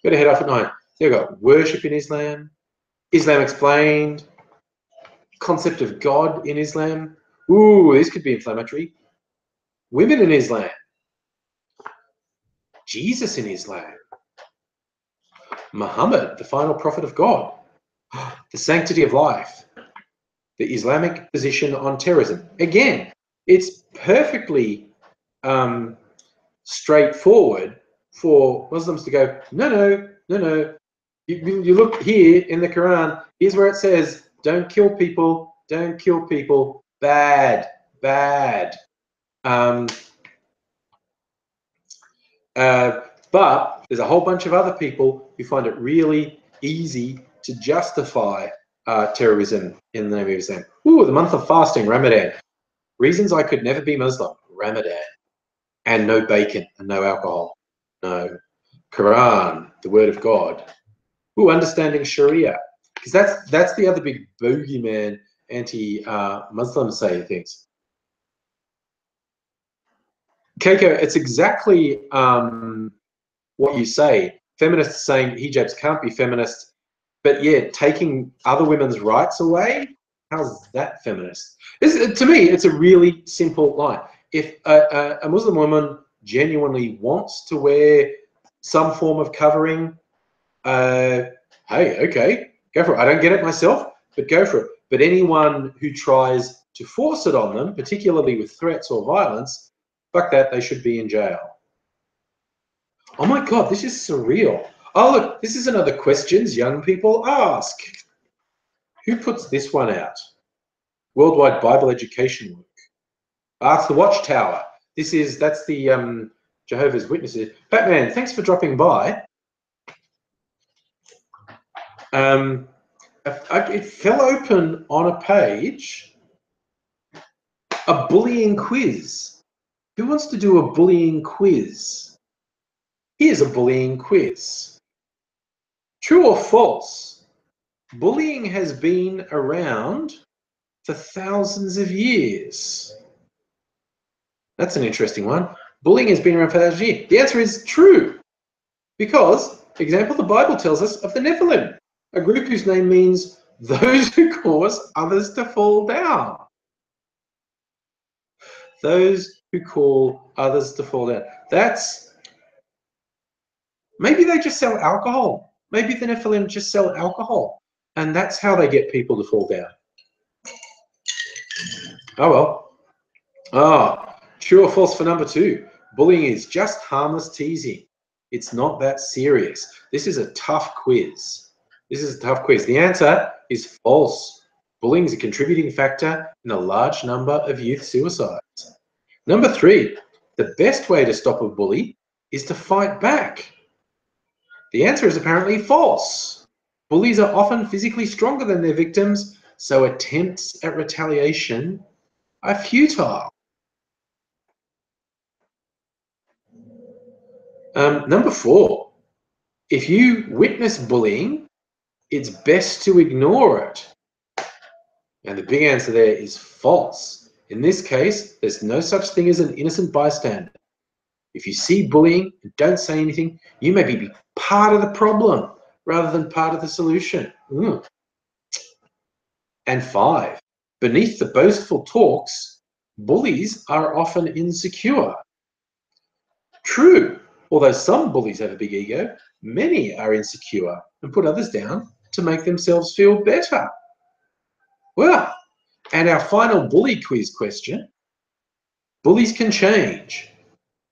Got to head off at nine. There we go. Worship in Islam. Islam explained, concept of God in Islam. Ooh, this could be inflammatory. Women in Islam. Jesus in Islam. Muhammad, the final prophet of God. The sanctity of life. The Islamic position on terrorism. Again, it's perfectly um, straightforward for Muslims to go, no, no, no, no. You, you look here in the Quran, here's where it says, don't kill people, don't kill people, bad, bad. Um, uh, but there's a whole bunch of other people who find it really easy to justify uh, terrorism in the name of Islam. Ooh, the month of fasting, Ramadan. Reasons I could never be Muslim, Ramadan. And no bacon and no alcohol. No. Quran, the word of God. Ooh, understanding Sharia, because that's that's the other big boogeyman anti-Muslim uh, say things. Keiko, it's exactly um, what you say. Feminists saying hijabs can't be feminist, but yeah, taking other women's rights away. How's that feminist? It's, to me, it's a really simple line. If a, a, a Muslim woman genuinely wants to wear some form of covering, uh hey, okay, go for it. I don't get it myself, but go for it. But anyone who tries to force it on them, particularly with threats or violence, fuck that, they should be in jail. Oh my god, this is surreal. Oh look, this is another questions young people ask. Who puts this one out? Worldwide Bible education work. Ask the Watchtower. This is that's the um Jehovah's Witnesses. Batman, thanks for dropping by. Um, it fell open on a page, a bullying quiz. Who wants to do a bullying quiz? Here's a bullying quiz. True or false? Bullying has been around for thousands of years. That's an interesting one. Bullying has been around for thousands of years. The answer is true. Because, for example, the Bible tells us of the Nephilim, a group whose name means those who cause others to fall down. Those who call others to fall down. That's, maybe they just sell alcohol. Maybe the Nephilim just sell alcohol. And that's how they get people to fall down. Oh, well. Oh, true or false for number two. Bullying is just harmless teasing. It's not that serious. This is a tough quiz. This is a tough quiz. The answer is false. Bullying is a contributing factor in a large number of youth suicides. Number three, the best way to stop a bully is to fight back. The answer is apparently false. Bullies are often physically stronger than their victims, so attempts at retaliation are futile. Um, number four, if you witness bullying, it's best to ignore it. And the big answer there is false. In this case, there's no such thing as an innocent bystander. If you see bullying and don't say anything, you may be part of the problem rather than part of the solution. Mm. And five, beneath the boastful talks, bullies are often insecure. True, although some bullies have a big ego, many are insecure and put others down to make themselves feel better. Well, and our final bully quiz question. Bullies can change.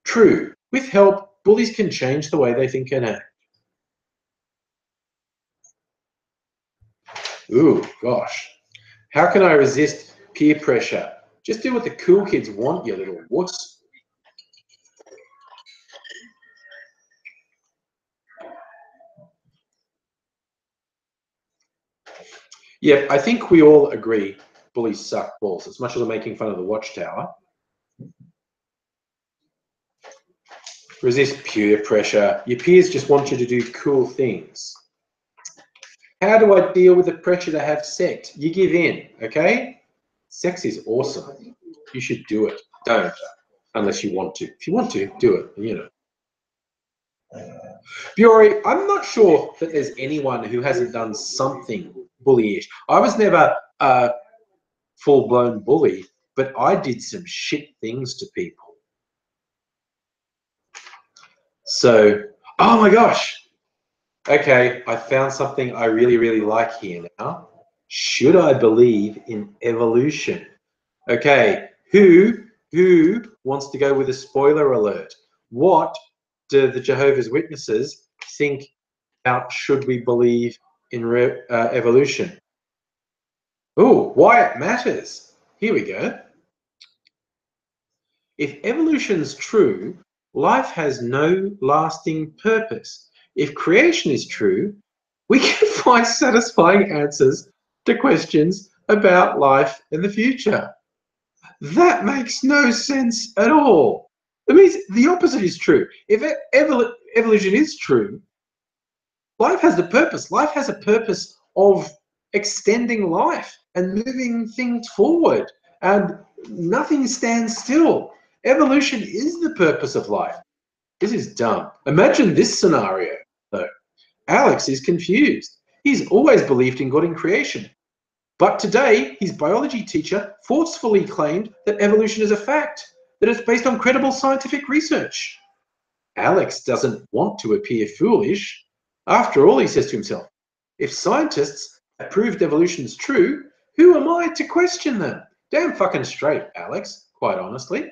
True. With help, bullies can change the way they think and act. Ooh, gosh. How can I resist peer pressure? Just do what the cool kids want, you little wuss. Yeah, I think we all agree bullies suck balls, as much as I'm making fun of the Watchtower. Resist peer pressure. Your peers just want you to do cool things. How do I deal with the pressure to have sex? You give in, okay? Sex is awesome. You should do it. Don't, unless you want to. If you want to, do it, you know. Biori, I'm not sure that there's anyone who hasn't done something bullyish. I was never a full-blown bully, but I did some shit things to people. So, oh my gosh. Okay, I found something I really, really like here now. Should I believe in evolution? Okay, who, who wants to go with a spoiler alert? What do the Jehovah's Witnesses think about should we believe in re uh, evolution? Oh, why it matters. Here we go. If evolution's true, life has no lasting purpose. If creation is true, we can find satisfying answers to questions about life and the future. That makes no sense at all. It means the opposite is true. If evol evolution is true, life has a purpose. Life has a purpose of extending life and moving things forward. And nothing stands still. Evolution is the purpose of life. This is dumb. Imagine this scenario, though. Alex is confused. He's always believed in God and creation. But today, his biology teacher forcefully claimed that evolution is a fact, that it's based on credible scientific research. Alex doesn't want to appear foolish. After all, he says to himself, if scientists have proved evolution's true, who am I to question them? Damn fucking straight, Alex, quite honestly.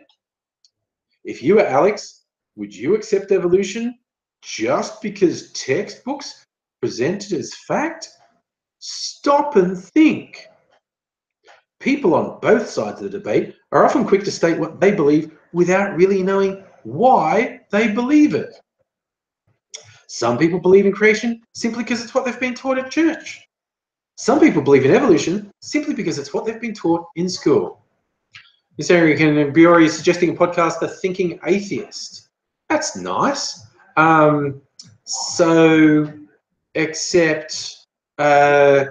If you were Alex, would you accept evolution just because textbooks present it as fact? Stop and think. People on both sides of the debate are often quick to state what they believe without really knowing why they believe it. Some people believe in creation simply because it's what they've been taught at church. Some people believe in evolution simply because it's what they've been taught in school. Miss Erin Biori is suggesting a podcast, The Thinking Atheist. That's nice. Um, so, except... Uh,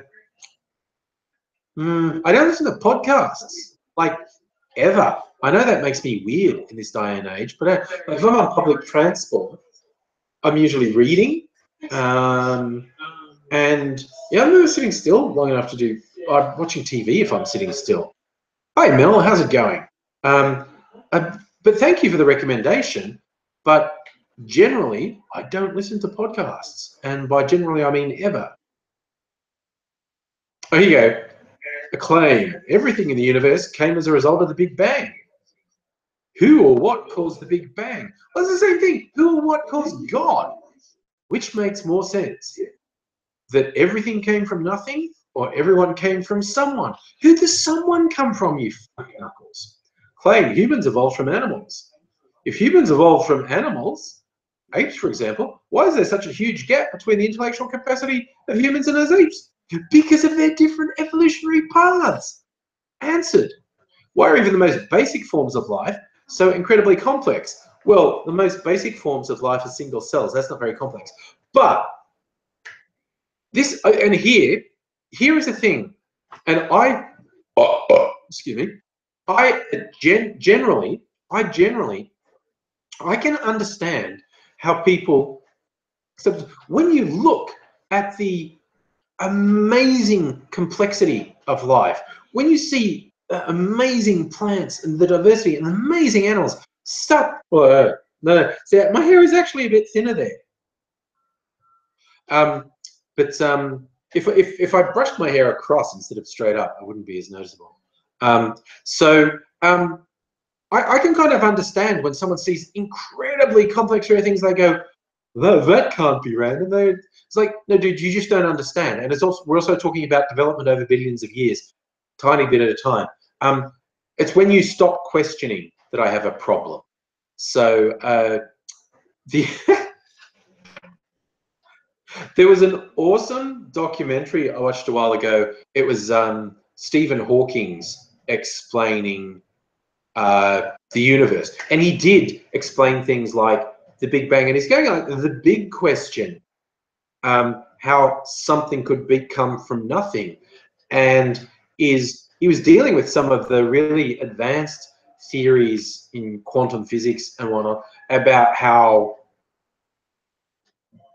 Mm, I don't listen to podcasts, like, ever. I know that makes me weird in this day and age, but I, if I'm on public transport, I'm usually reading. Um, and yeah, I'm never sitting still long enough to do, I'm watching T V if I'm sitting still. Hey, Mel, how's it going? Um, I, but thank you for the recommendation. But generally, I don't listen to podcasts. And by generally, I mean ever. Oh, here you go. Acclaim. Everything in the universe came as a result of the Big Bang. Who or what caused the Big Bang? Well, it's the same thing. Who or what caused God? Which makes more sense? That everything came from nothing, or everyone came from someone? Who does someone come from, you fucking knuckles? Claim humans evolved from animals. If humans evolved from animals, apes, for example, why is there such a huge gap between the intellectual capacity of humans and those apes? Because of their different evolutionary paths. Answered. Why are even the most basic forms of life so incredibly complex? Well, the most basic forms of life are single cells. That's not very complex. But this, and here, here is the thing. And I, excuse me, I gen, generally, I generally, I can understand how people, when you look at the amazing complexity of life, when you see uh, amazing plants and the diversity and amazing animals, stop. Whoa, no, no. So my hair is actually a bit thinner there. Um, but um, if, if, if I brushed my hair across instead of straight up, I wouldn't be as noticeable. Um, so um, I, I can kind of understand when someone sees incredibly complex rare things, they go, no, that can't be random. They, it's like, no, dude, you just don't understand. And it's also, we're also talking about development over billions of years, tiny bit at a time. Um, it's when you stop questioning that I have a problem. So uh, the there was an awesome documentary I watched a while ago. It was um, Stephen Hawking's explaining uh, the universe. And he did explain things like the Big Bang, and he's going like the big question, um, how something could become from nothing, and is he was dealing with some of the really advanced theories in quantum physics and whatnot about how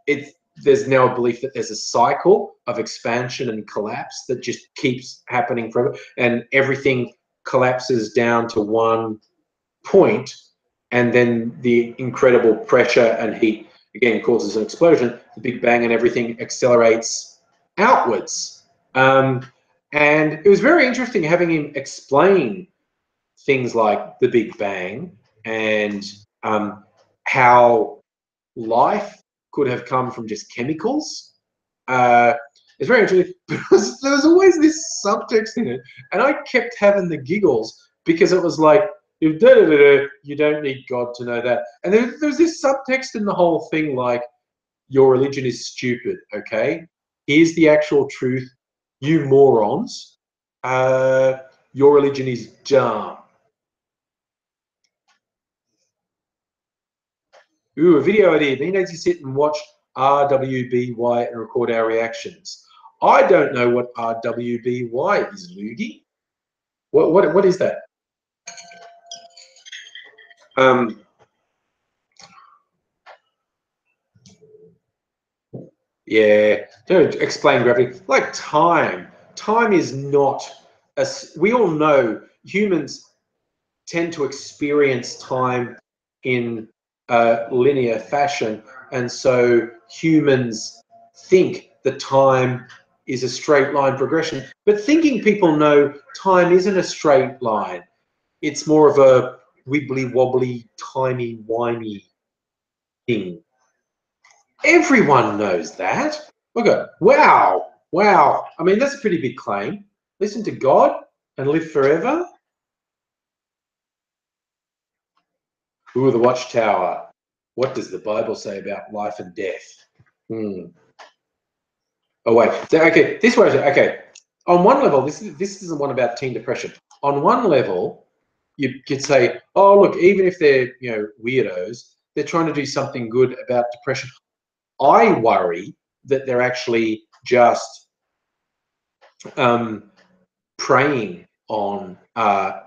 it there's now a belief that there's a cycle of expansion and collapse that just keeps happening forever, and everything collapses down to one point. And then the incredible pressure and heat, again, causes an explosion. The Big Bang and everything accelerates outwards. Um, and it was very interesting having him explain things like the Big Bang and um, how life could have come from just chemicals. Uh, it's very interesting. Because there was always this subtext in it. And I kept having the giggles because it was like, If da, da, da, da, you don't need God to know that. And there, there's this subtext in the whole thing like, your religion is stupid, okay? Here's the actual truth, you morons. Uh, your religion is dumb. Ooh, a video idea. Then you need to sit and watch R W B Y and record our reactions. I don't know what R W B Y is, Loogie. What, what, what is that? Um, yeah, don't explain gravity. Like time. Time is not, as we all know, humans tend to experience time in a linear fashion. And so humans think that time is a straight line progression. But thinking people know time isn't a straight line. It's more of a wibbly wobbly, timey wimey thing. Everyone knows that. Look at wow, wow. I mean, that's a pretty big claim. Listen to God and live forever. Ooh, the Watchtower. What does the Bible say about life and death? Hmm. Oh wait. Okay, this one. Okay. On one level, this is this isn't one about teen depression. On one level, you could say, oh, look, even if they're, you know, weirdos, they're trying to do something good about depression. I worry that they're actually just um, preying on uh,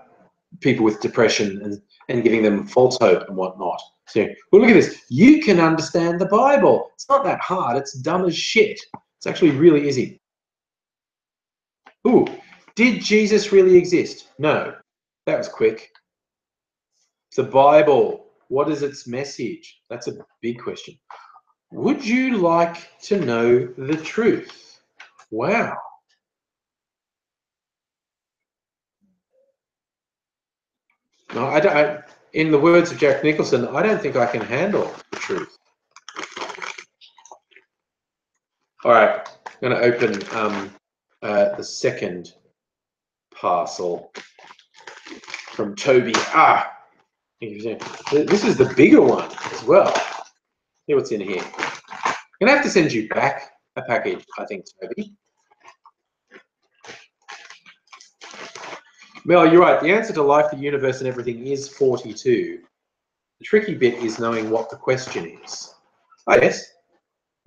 people with depression and, and giving them false hope and whatnot. So, well, look at this. You can understand the Bible. It's not that hard. It's dumb as shit. It's actually really easy. Ooh, did Jesus really exist? No. That was quick. The Bible, what is its message? That's a big question. Would you like to know the truth? Wow. No, I don't, I, in the words of Jack Nicholson, I don't think I can handle the truth. All right, I'm going to open um, uh, the second parcel from Toby. Ah, this is the bigger one as well. Here's what's in here. I'm going to have to send you back a package, I think, Toby. Mel, you're right. The answer to life, the universe, and everything is forty-two. The tricky bit is knowing what the question is. Oh, yes.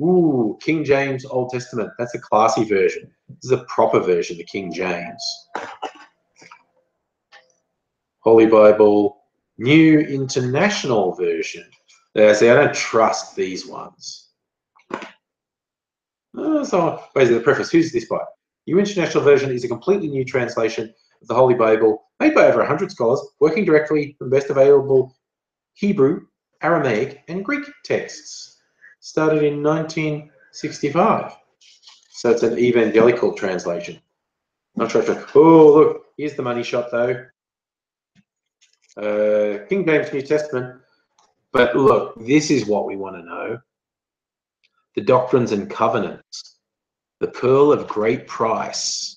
Ooh, King James, Old Testament. That's a classy version. This is a proper version, the King James. Holy Bible, New International Version. Uh, see, I don't trust these ones. Oh, so, where's the preface? Who's this by? New International Version is a completely new translation of the Holy Bible, made by over one hundred scholars, working directly from the best available Hebrew, Aramaic, and Greek texts. Started in nineteen sixty-five. So it's an evangelical translation. Not sure. If oh, look, here's the money shot, though. Uh, King James, New Testament. But look, this is what we want to know. The Doctrines and Covenants. The Pearl of Great Price.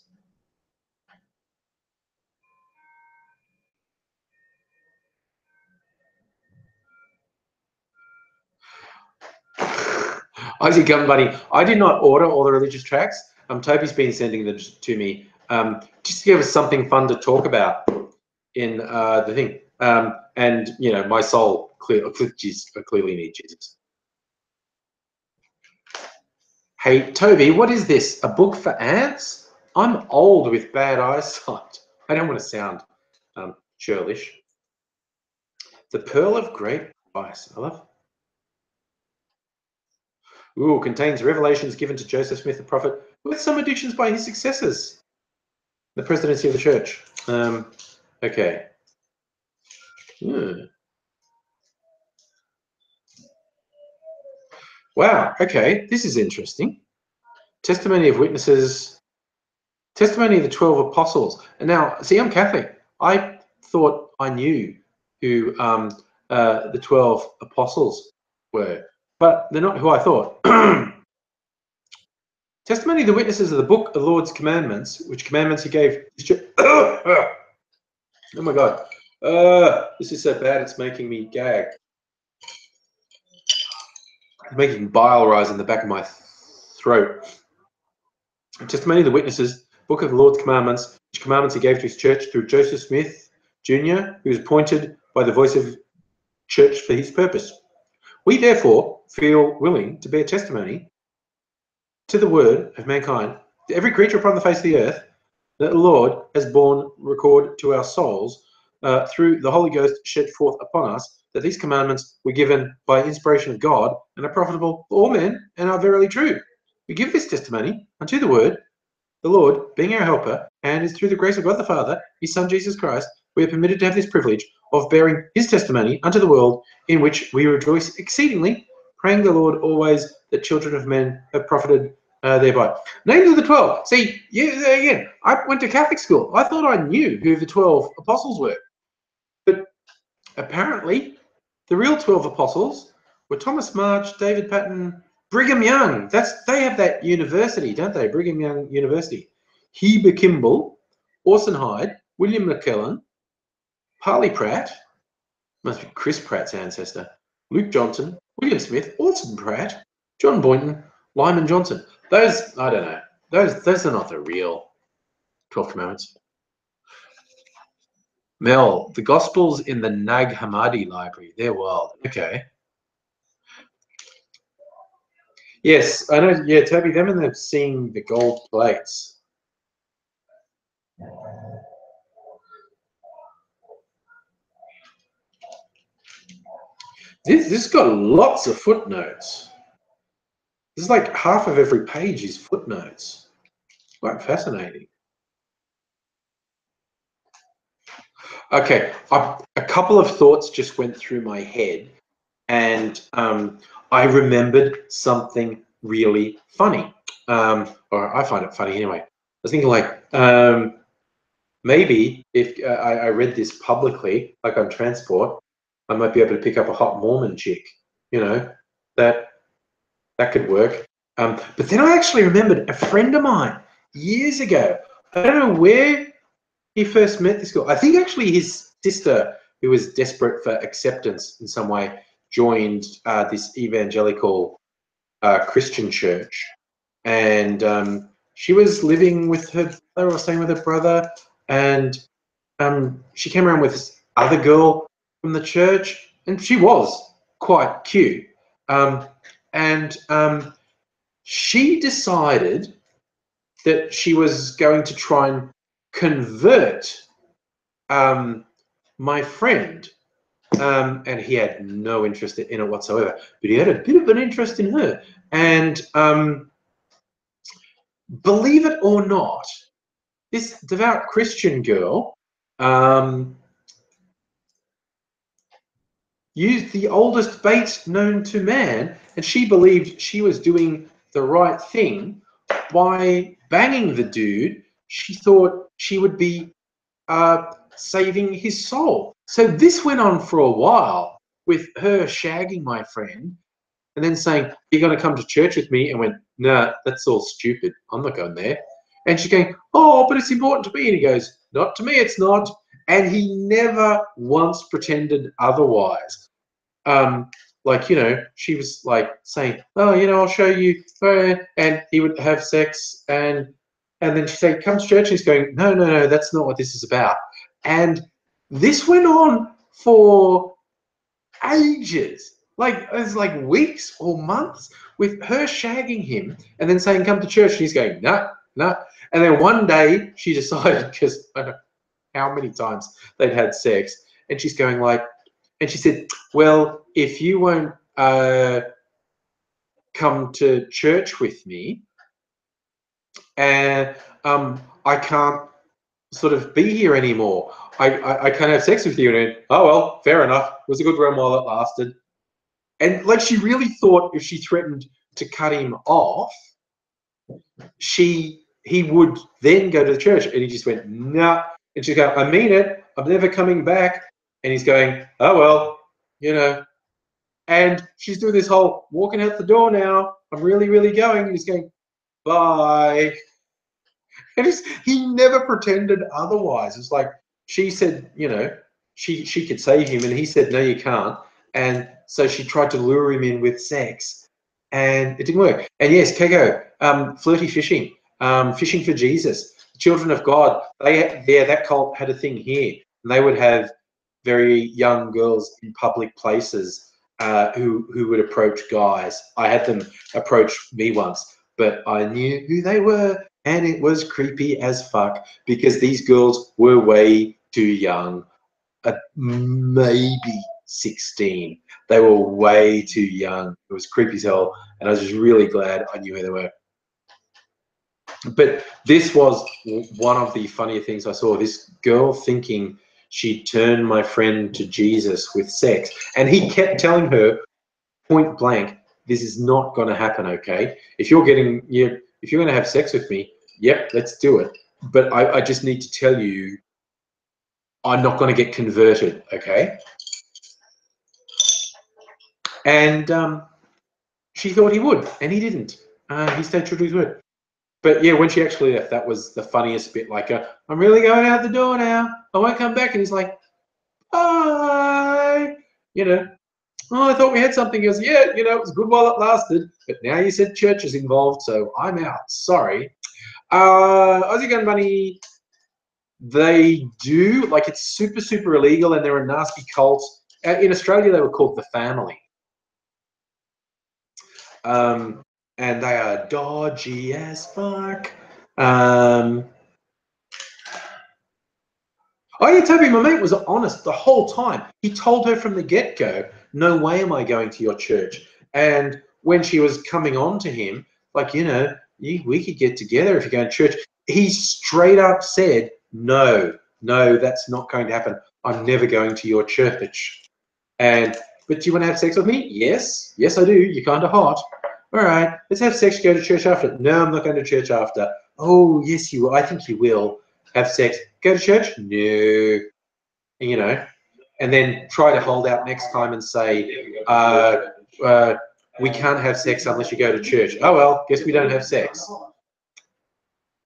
Isaac Gun Bunny, I did not order all the religious tracts. Um, Toby's been sending them to me um, just to give us something fun to talk about in uh, the thing. Um, and, you know, my soul clearly, clearly needs Jesus. Hey, Toby, what is this? A book for ants? I'm old with bad eyesight. I don't want to sound um, churlish. The Pearl of Great Price. I love it. Ooh, contains revelations given to Joseph Smith, the prophet, with some additions by his successors. The presidency of the church. Um, okay. Hmm. Wow, okay, this is interesting. Testimony of Witnesses, Testimony of the Twelve Apostles. And now, see, I'm Catholic. I thought I knew who um, uh, the Twelve Apostles were. But they're not who I thought. Testimony of the Witnesses of the Book of the Lord's Commandments, which commandments he gave. Oh my God. Uh, this is so bad it's making me gag. It's making bile rise in the back of my throat. Testimony of the Witnesses, Book of the Lord's Commandments, which commandments he gave to his church through Joseph Smith, Junior, who was appointed by the voice of church for his purpose. We therefore feel willing to bear testimony to the word of mankind, to every creature upon the face of the earth, that the Lord has borne record to our souls uh, through the Holy Ghost shed forth upon us, that these commandments were given by inspiration of God and are profitable for all men and are verily true. We give this testimony unto the word, the Lord being our helper, and is through the grace of God the Father, his Son Jesus Christ, we are permitted to have this privilege of bearing his testimony unto the world, in which we rejoice exceedingly, praying the Lord always that children of men have profited uh, thereby. Names of the twelve. See, yeah, again, I went to Catholic school. I thought I knew who the twelve apostles were. But apparently, the real twelve apostles were Thomas March, David Patton, Brigham Young. That's, they have that university, don't they? Brigham Young University. Heber Kimball, Orson Hyde, William McKellen, Parley Pratt, must be Chris Pratt's ancestor, Luke Johnson, William Smith, Orson Pratt, John Boynton, Lyman Johnson. Those, I don't know, those, those are not the real twelve Commandments. Mel, the Gospels in the Nag Hammadi Library. They're wild. Okay. Yes, I know. Yeah, Toby, them and they're seeing the gold plates. This, this has got lots of footnotes. This is like half of every page is footnotes. Quite fascinating. Okay, I, a couple of thoughts just went through my head, and um, I remembered something really funny. Um, or I find it funny anyway. I was thinking like, um, maybe if uh, I, I read this publicly, like on transport, I might be able to pick up a hot Mormon chick, you know, that that could work. Um, but then I actually remembered a friend of mine years ago. I don't know where he first met this girl. I think actually his sister, who was desperate for acceptance in some way, joined uh, this evangelical uh, Christian church. And um, she was living with her brother or staying with her brother. And um, she came around with this other girl from the church, and she was quite cute. Um, and um, she decided that she was going to try and convert um, my friend. Um, and he had no interest in it whatsoever, but he had a bit of an interest in her. And um, believe it or not, this devout Christian girl um, used the oldest bait known to man, and she believed she was doing the right thing by banging the dude. She thought she would be uh, saving his soul. So this went on for a while with her shagging my friend and then saying, "Are you going to come to church with me?" And went, "No, nah, that's all stupid. I'm not going there." And she's going, "Oh, but it's important to me." And he goes, "Not to me, it's not." And he never once pretended otherwise. Um, like, you know, she was like saying, "Oh, you know, I'll show you." And he would have sex. And and then she'd say, "Come to church." And he's going, "No, no, no, that's not what this is about." And this went on for ages. Like, it was like weeks or months with her shagging him and then saying, "Come to church." And he's going, "No, nah, no." Nah. And then one day she decided, because I don't know how many times they'd had sex, and she's going like, and she said, "Well, if you won't uh, come to church with me, and um, I can't sort of be here anymore. I, I, I can't have sex with you." And oh, well, fair enough. It was a good run while it lasted. And like, she really thought if she threatened to cut him off, she he would then go to the church. And he just went, "Nah." And she's going, "I mean it. I'm never coming back." And he's going, "Oh, well, you know." And she's doing this whole walking out the door now. "I'm really, really going." And he's going, "Bye." And it's, he never pretended otherwise. It's like she said, you know, she, she could save him. And he said, "No, you can't." And so she tried to lure him in with sex. And it didn't work. And yes, Kego, um, flirty fishing, um, fishing for Jesus. Children of God, they, yeah, that cult had a thing here. And they would have very young girls in public places uh, who, who would approach guys. I had them approach me once, but I knew who they were, and it was creepy as fuck because these girls were way too young, uh, maybe sixteen. They were way too young. It was creepy as hell, and I was just really glad I knew who they were. But this was one of the funnier things I saw. This girl thinking she'd turned my friend to Jesus with sex. And he kept telling her point blank, "This is not going to happen, okay? If you're getting, you, if you're going to have sex with me, yep, let's do it. But I, I just need to tell you, I'm not going to get converted, okay?" And um, she thought he would, and he didn't. Uh, he stayed true to his word. But yeah, when she actually left, that was the funniest bit. Like, uh, "I'm really going out the door now. I won't come back." And he's like, "Bye." You know, "Oh, I thought we had something." He goes, "Yeah, you know, it was good while it lasted. But now you said church is involved, so I'm out. Sorry." Uh, Aussie Gun Bunny, they do, like, it's super, super illegal, and they're a nasty cult. In Australia, they were called The Family. Um... And they are dodgy as fuck. Um, oh, yeah, Toby, my mate, was honest the whole time. He told her from the get-go no way am I going to your church. And when she was coming on to him, like, you know, we could get together if you're going to church, he straight up said, no, no, that's not going to happen. I'm never going to your church. And, but do you want to have sex with me? Yes. Yes, I do. You're kind of hot. All right, let's have sex, go to church after. No, I'm not going to church after. Oh, yes, you will. I think you will have sex. Go to church? No. You know, and then try to hold out next time and say, uh, uh, we can't have sex unless you go to church. Oh, well, guess we don't have sex.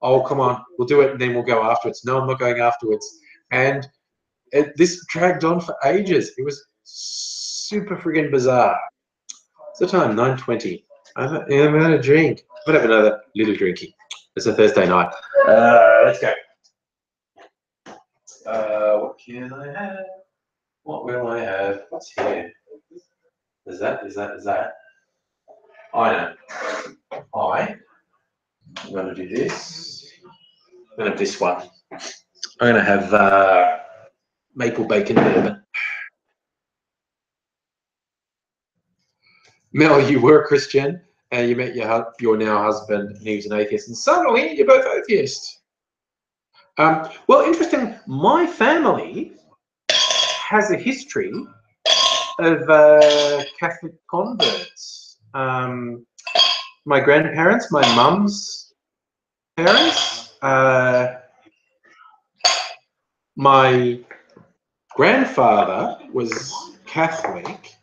Oh, come on, we'll do it and then we'll go afterwards. No, I'm not going afterwards. And it, this dragged on for ages. It was super friggin' bizarre. It's the time, nine twenty. I'm out of drink. I'm going to have another little drinky. It's a Thursday night. Uh, let's go. Uh, what can I have? What will I have? What's here? Is that, is that, is that? I know. I, I'm going to do this. I'm going to have this one. I'm going to have uh, maple bacon bourbon. Mel, you were a Christian, and you met your your now husband, and he was an atheist, and suddenly you're both atheists. Um, well, interesting. My family has a history of uh, Catholic converts. Um, my grandparents, my mum's parents, uh, my grandfather was Catholic.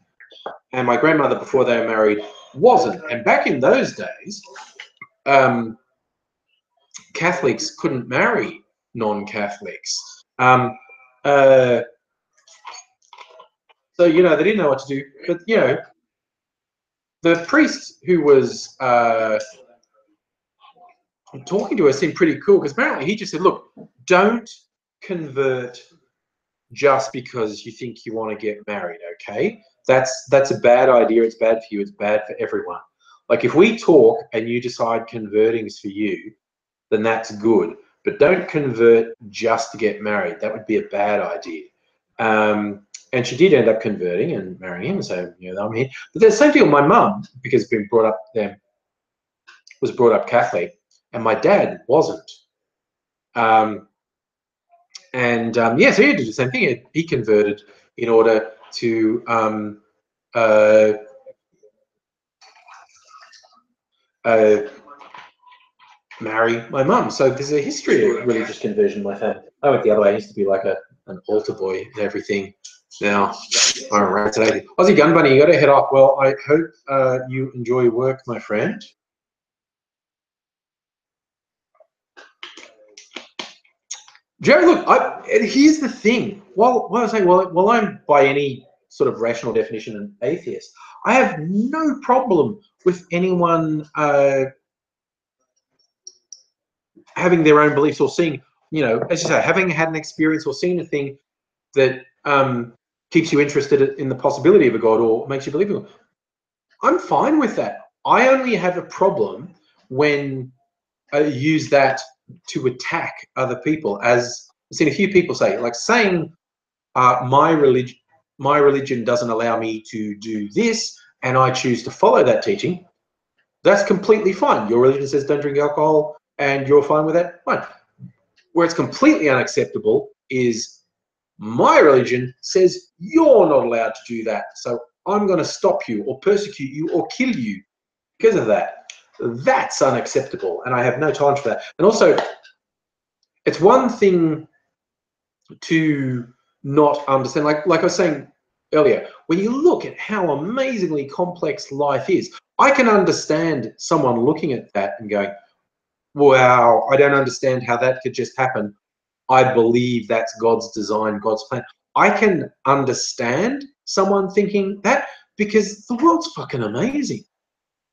And my grandmother, before they were married, wasn't. And back in those days, um, Catholics couldn't marry non-Catholics. Um, uh, so, you know, they didn't know what to do. But, you know, the priest who was uh, talking to us seemed pretty cool, because apparently he just said, look, don't convert just because you think you want to get married, okay? That's that's a bad idea. It's bad for you. It's bad for everyone. Like, if we talk and you decide converting's for you, then that's good. But don't convert just to get married. That would be a bad idea. Um, and she did end up converting and marrying him. So, you know, I'm here. But the same thing with my mum, because being brought up there, was brought up Catholic, and my dad wasn't. Um, and um, yeah, so he did the same thing. He converted in order to um, uh, uh, marry my mum. So there's a history of religious conversion in my family. I went the other way. I used to be like a, an altar boy and everything. Now, all right, today. Aussie Gun Bunny, you got to head off. Well, I hope uh, you enjoy work, my friend. Jerry, look, I, here's the thing. While, while I say, well, while I'm by any sort of rational definition an atheist, I have no problem with anyone uh, having their own beliefs or seeing, you know, as you say, having had an experience or seen a thing that um, keeps you interested in the possibility of a God or makes you believe in God. I'm fine with that. I only have a problem when I use that to attack other people. As I've seen a few people say, like saying uh, my religion my religion doesn't allow me to do this and I choose to follow that teaching, that's completely fine. Your religion says don't drink alcohol and you're fine with that, fine. Where it's completely unacceptable is my religion says you're not allowed to do that, so I'm going to stop you or persecute you or kill you because of that. That's unacceptable, and I have no time for that. And also, it's one thing to not understand, like like I was saying earlier, when you look at how amazingly complex life is, I can understand someone looking at that and going, wow, I don't understand how that could just happen. I believe that's God's design, God's plan. I can understand someone thinking that, because the world's fucking amazing.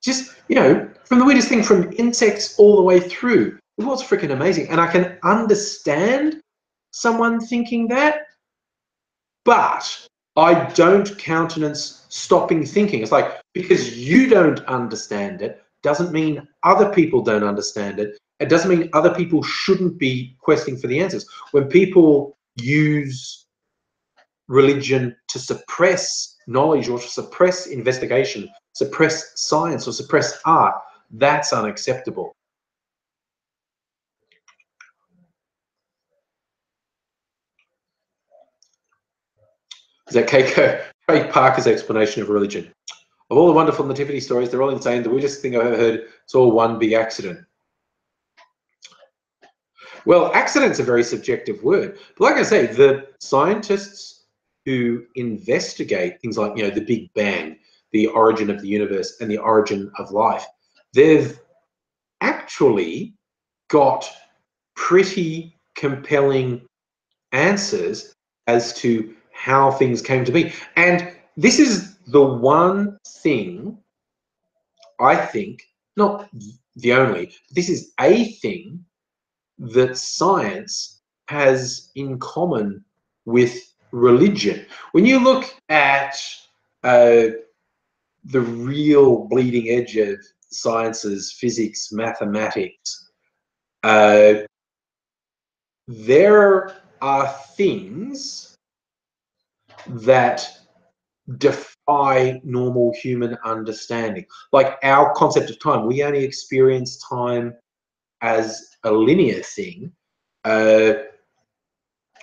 Just, you know, from the weirdest thing, from insects all the way through, the world's freaking amazing. And I can understand someone thinking that, but I don't countenance stopping thinking. It's like, because you don't understand it doesn't mean other people don't understand it. It doesn't mean other people shouldn't be questioning for the answers. When people use religion to suppress knowledge or to suppress investigation, suppress science or suppress art, that's unacceptable. Is that Keiko? Craig Parker's explanation of religion. Of all the wonderful nativity stories, they're all insane. The weirdest thing I've ever heard, it's all one big accident. Well, accident's a very subjective word. But like I say, the scientists who investigate things like, you know, the Big Bang, the origin of the universe and the origin of life, they've actually got pretty compelling answers as to how things came to be. And this is the one thing, I think, not the only, this is a thing that science has in common with religion. When you look at uh, the real bleeding edge of sciences, physics, mathematics, uh, there are things that defy normal human understanding. Like our concept of time, we only experience time as a linear thing, uh,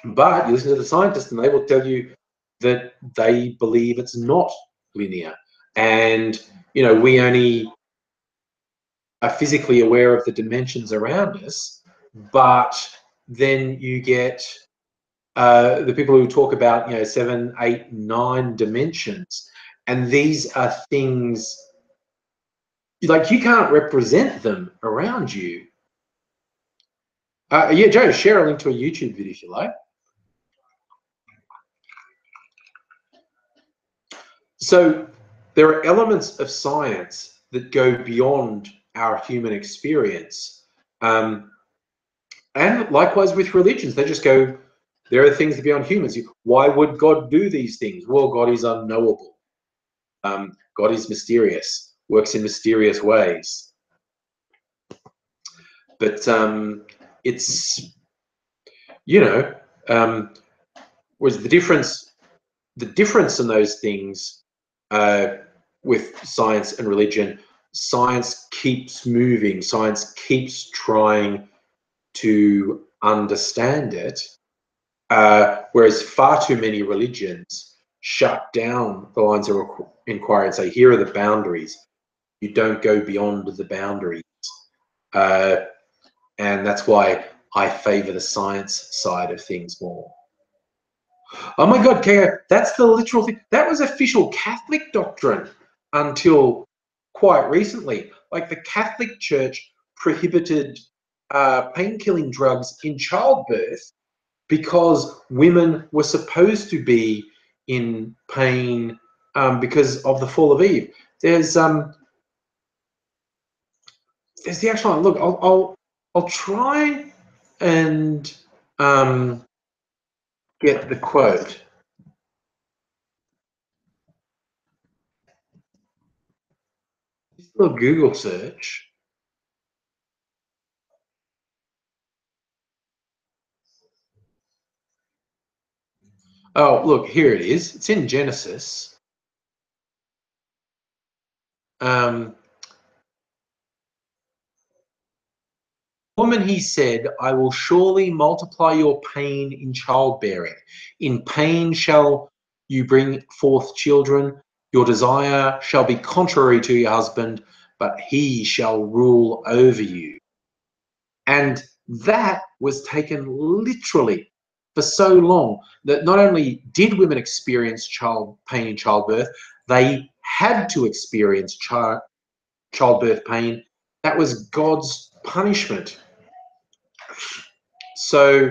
but you listen to the scientists and they will tell you that they believe it's not linear. And, you know, we only are physically aware of the dimensions around us, but then you get Uh, the people who talk about, you know, seven, eight, nine dimensions, and these are things like you can't represent them around you. Uh, yeah, Joe, share a link to a YouTube video if you like. So there are elements of science that go beyond our human experience, um, and likewise with religions, they just go. There are things beyond humans. Why would God do these things? Well, God is unknowable. Um, God is mysterious, works in mysterious ways. But um, it's, you know, um, was the difference, the difference in those things uh, with science and religion, science keeps moving, science keeps trying to understand it. Uh, whereas far too many religions shut down the lines of inquiry and say, here are the boundaries. You don't go beyond the boundaries. Uh, and that's why I favour the science side of things more. Oh my God, Keiko, that's the literal thing. That was official Catholic doctrine until quite recently. Like the Catholic Church prohibited uh, pain-killing drugs in childbirth, because women were supposed to be in pain um, because of the fall of Eve. There's um, there's the actual look. I'll I'll I'll try and um, get the quote. Just a little Google search. Oh, look, here it is. It's in Genesis. Um, woman, he said, I will surely multiply your pain in childbearing. In pain shall you bring forth children. Your desire shall be contrary to your husband, but he shall rule over you. And that was taken literally for so long that not only did women experience child pain in childbirth, they had to experience child childbirth pain. That was God's punishment. So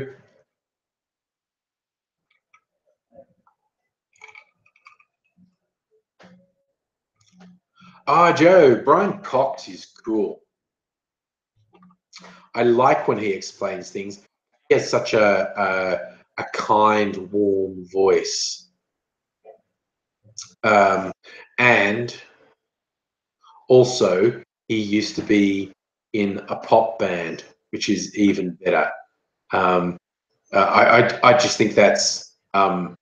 ah Joe, Brian Cox is cool. I like when he explains things. He has such a, a a kind, warm voice, um, and also he used to be in a pop band, which is even better. Um, uh, I, I I just think that's um,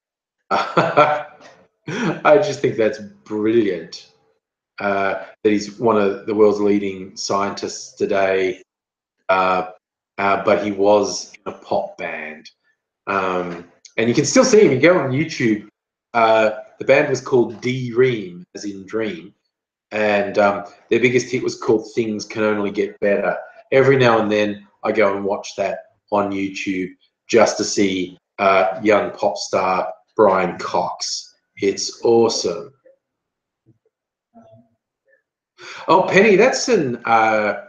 I just think that's brilliant. Uh, that he's one of the world's leading scientists today, uh, uh, but he was in a pop band. Um, and you can still see him. You go on YouTube. Uh, the band was called D-Ream, as in dream. And um, their biggest hit was called Things Can Only Get Better. Every now and then I go and watch that on YouTube just to see uh, young pop star Brian Cox. It's awesome. Oh, Penny, that's an uh,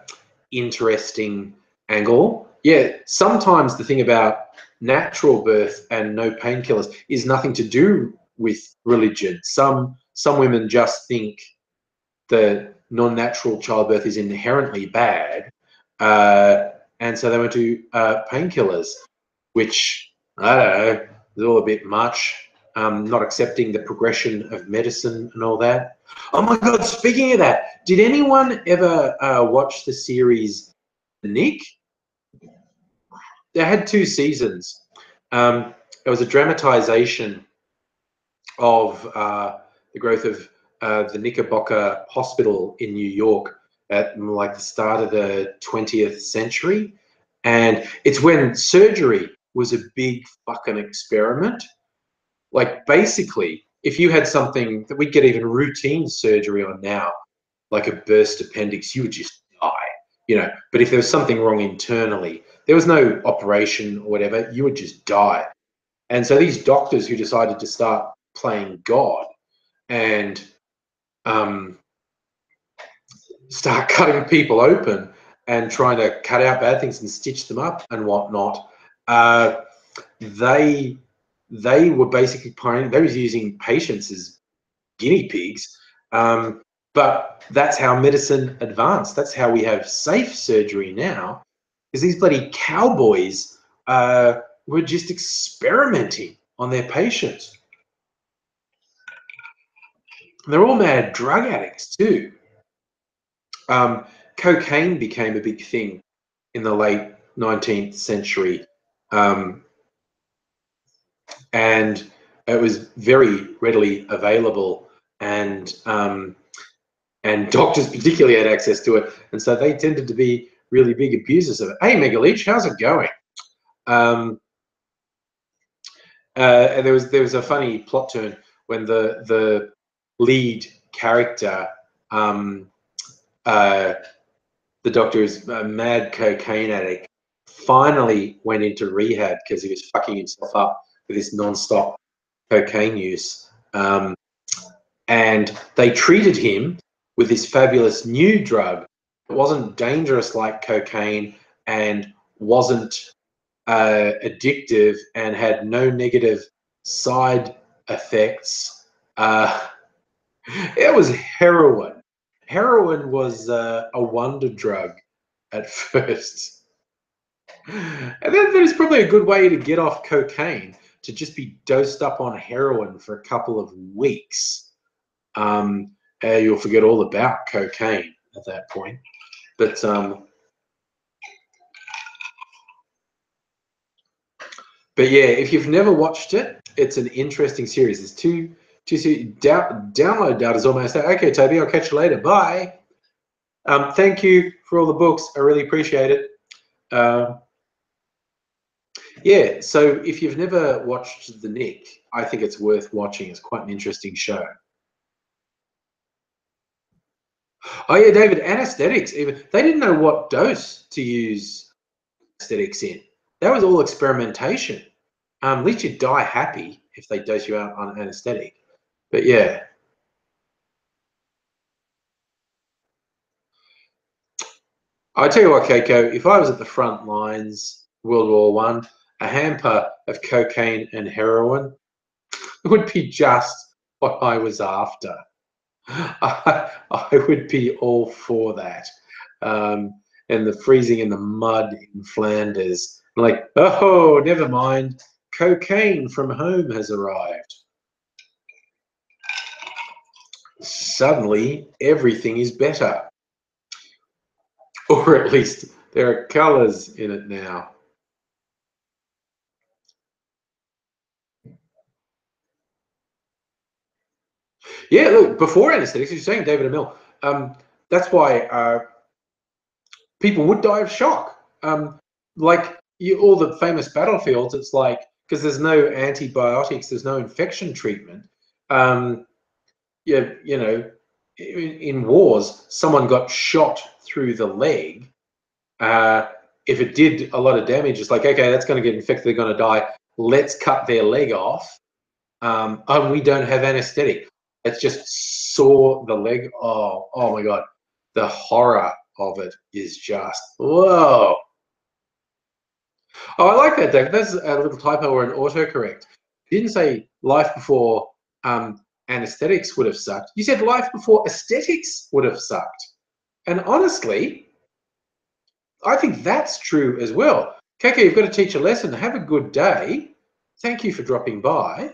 interesting angle. Yeah, sometimes the thing about natural birth and no painkillers is nothing to do with religion. Some, some women just think that non-natural childbirth is inherently bad, uh, and so they went to uh, painkillers, which, I don't know, is all a bit much. Um, not accepting the progression of medicine and all that. Oh my God, speaking of that, did anyone ever uh, watch the series The Knick? They had two seasons. Um, it was a dramatization of uh, the growth of uh, the Knickerbocker Hospital in New York at like the start of the twentieth century. And it's when surgery was a big fucking experiment. Like, basically, if you had something that we'd get even routine surgery on now, like a burst appendix, you would just die, you know. But if there was something wrong internally, there was no operation or whatever, you would just die. And so these doctors who decided to start playing God and um, start cutting people open and trying to cut out bad things and stitch them up and whatnot, uh, they... they were basically pioneering. They was using patients as guinea pigs, um, but that's how medicine advanced. That's how we have safe surgery now, is these bloody cowboys uh, were just experimenting on their patients. They're all mad drug addicts too. Um, cocaine became a big thing in the late nineteenth century. Um, And it was very readily available, and um, and doctors particularly had access to it, and so they tended to be really big abusers of it. Hey, Mega Leach, how's it going? Um, uh, and there was there was a funny plot turn when the the lead character, um, uh, the doctor is a mad cocaine addict, finally went into rehab because he was fucking himself up with this non-stop cocaine use, um, and they treated him with this fabulous new drug. It wasn't dangerous like cocaine, and wasn't uh, addictive, and had no negative side effects. Uh, it was heroin. Heroin was uh, a wonder drug at first, and that, that is probably a good way to get off cocaine, to just be dosed up on heroin for a couple of weeks. Um, and you'll forget all about cocaine at that point. But um, but yeah, if you've never watched it, it's an interesting series. There's two, two series. Down, download data is almost there. Okay, Toby, I'll catch you later. Bye. Um, thank you for all the books. I really appreciate it. Uh, Yeah, so if you've never watched The Knick, I think it's worth watching. It's quite an interesting show. Oh yeah, David, anesthetics. Even they didn't know what dose to use anesthetics in. That was all experimentation. Um, at least you'd die happy if they dose you out on anesthetic. But yeah. I tell you what, Keiko, if I was at the front lines, World War One, a hamper of cocaine and heroin, it would be just what I was after. I, I would be all for that. Um, and the freezing in the mud in Flanders. I'm like, oh, never mind. Cocaine from home has arrived. Suddenly, everything is better. Or at least there are colours in it now. Yeah, look, before anesthetics, you're saying David Amell, um, that's why uh, people would die of shock. Um, like you, all the famous battlefields, it's like, because there's no antibiotics, there's no infection treatment. Um, you, you know, in, in wars, someone got shot through the leg. Uh, if it did a lot of damage, it's like, okay, that's going to get infected, they're going to die. Let's cut their leg off. Um, and we don't have anesthetic. It's just saw the leg. Oh, oh my God. The horror of it is just, whoa. Oh, I like that, Dave. That's a little typo or an autocorrect. You didn't say life before um, anesthetics would have sucked. You said life before aesthetics would have sucked. And honestly, I think that's true as well. Keke, you've got to teach a lesson. Have a good day. Thank you for dropping by.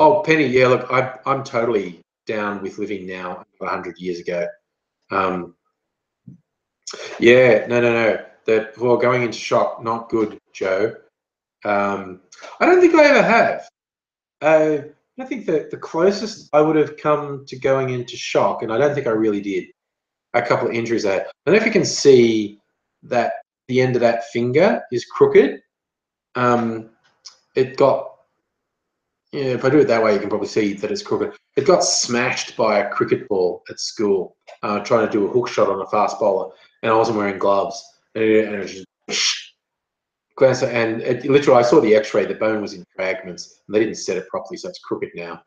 Oh, Penny, yeah, look, I, I'm totally down with living now a hundred years ago. Um, yeah, no, no, no. The, well, going into shock, not good, Joe. Um, I don't think I ever have. Uh, I think that the closest I would have come to going into shock, and I don't think I really did, a couple of injuries I had. I don't know if you can see that the end of that finger is crooked. Um, it got... Yeah, if I do it that way, you can probably see that it's crooked. It got smashed by a cricket ball at school, uh, trying to do a hook shot on a fast bowler, and I wasn't wearing gloves. And it, and it was just... Glance, and it, literally, I saw the x-ray. The bone was in fragments, and they didn't set it properly, so it's crooked now.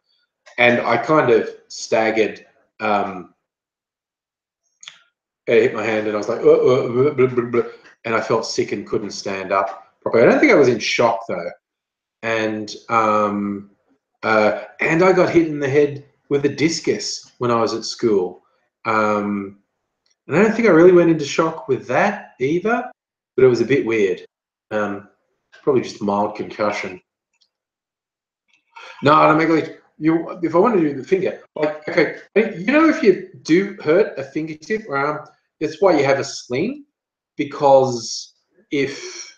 And I kind of staggered. Um, it hit my hand, and I was like, oh, oh, blah, blah, blah, and I felt sick and couldn't stand up properly. I don't think I was in shock, though. And um, uh, and I got hit in the head with a discus when I was at school. Um, and I don't think I really went into shock with that either, but it was a bit weird. Um, probably just mild concussion. No, I don't make you. If I want to do the finger, like, okay, you know, if you do hurt a fingertip or arm, that's why you have a sling, because if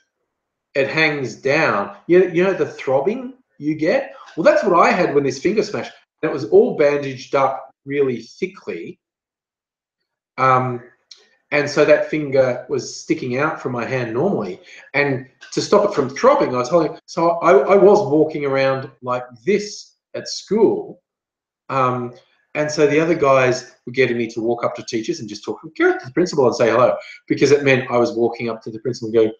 it hangs down. You, you know the throbbing you get? Well, that's what I had when this finger smashed. And it was all bandaged up really thickly. Um, and so that finger was sticking out from my hand normally. And to stop it from throbbing, I was holding, so I, I was walking around like this at school. Um, and so the other guys were getting me to walk up to teachers and just talk to the principal and say hello, because it meant I was walking up to the principal and going,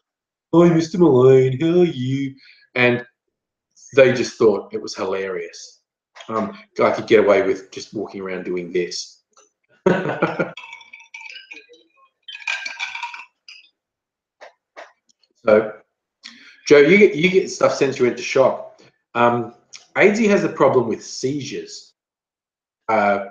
"Hi, Mister Malone, how are you?" And they just thought it was hilarious. Um, I could get away with just walking around doing this. So, Joe, you get, you get stuff sends you into shock. Um, AIDSy has a problem with seizures. Uh,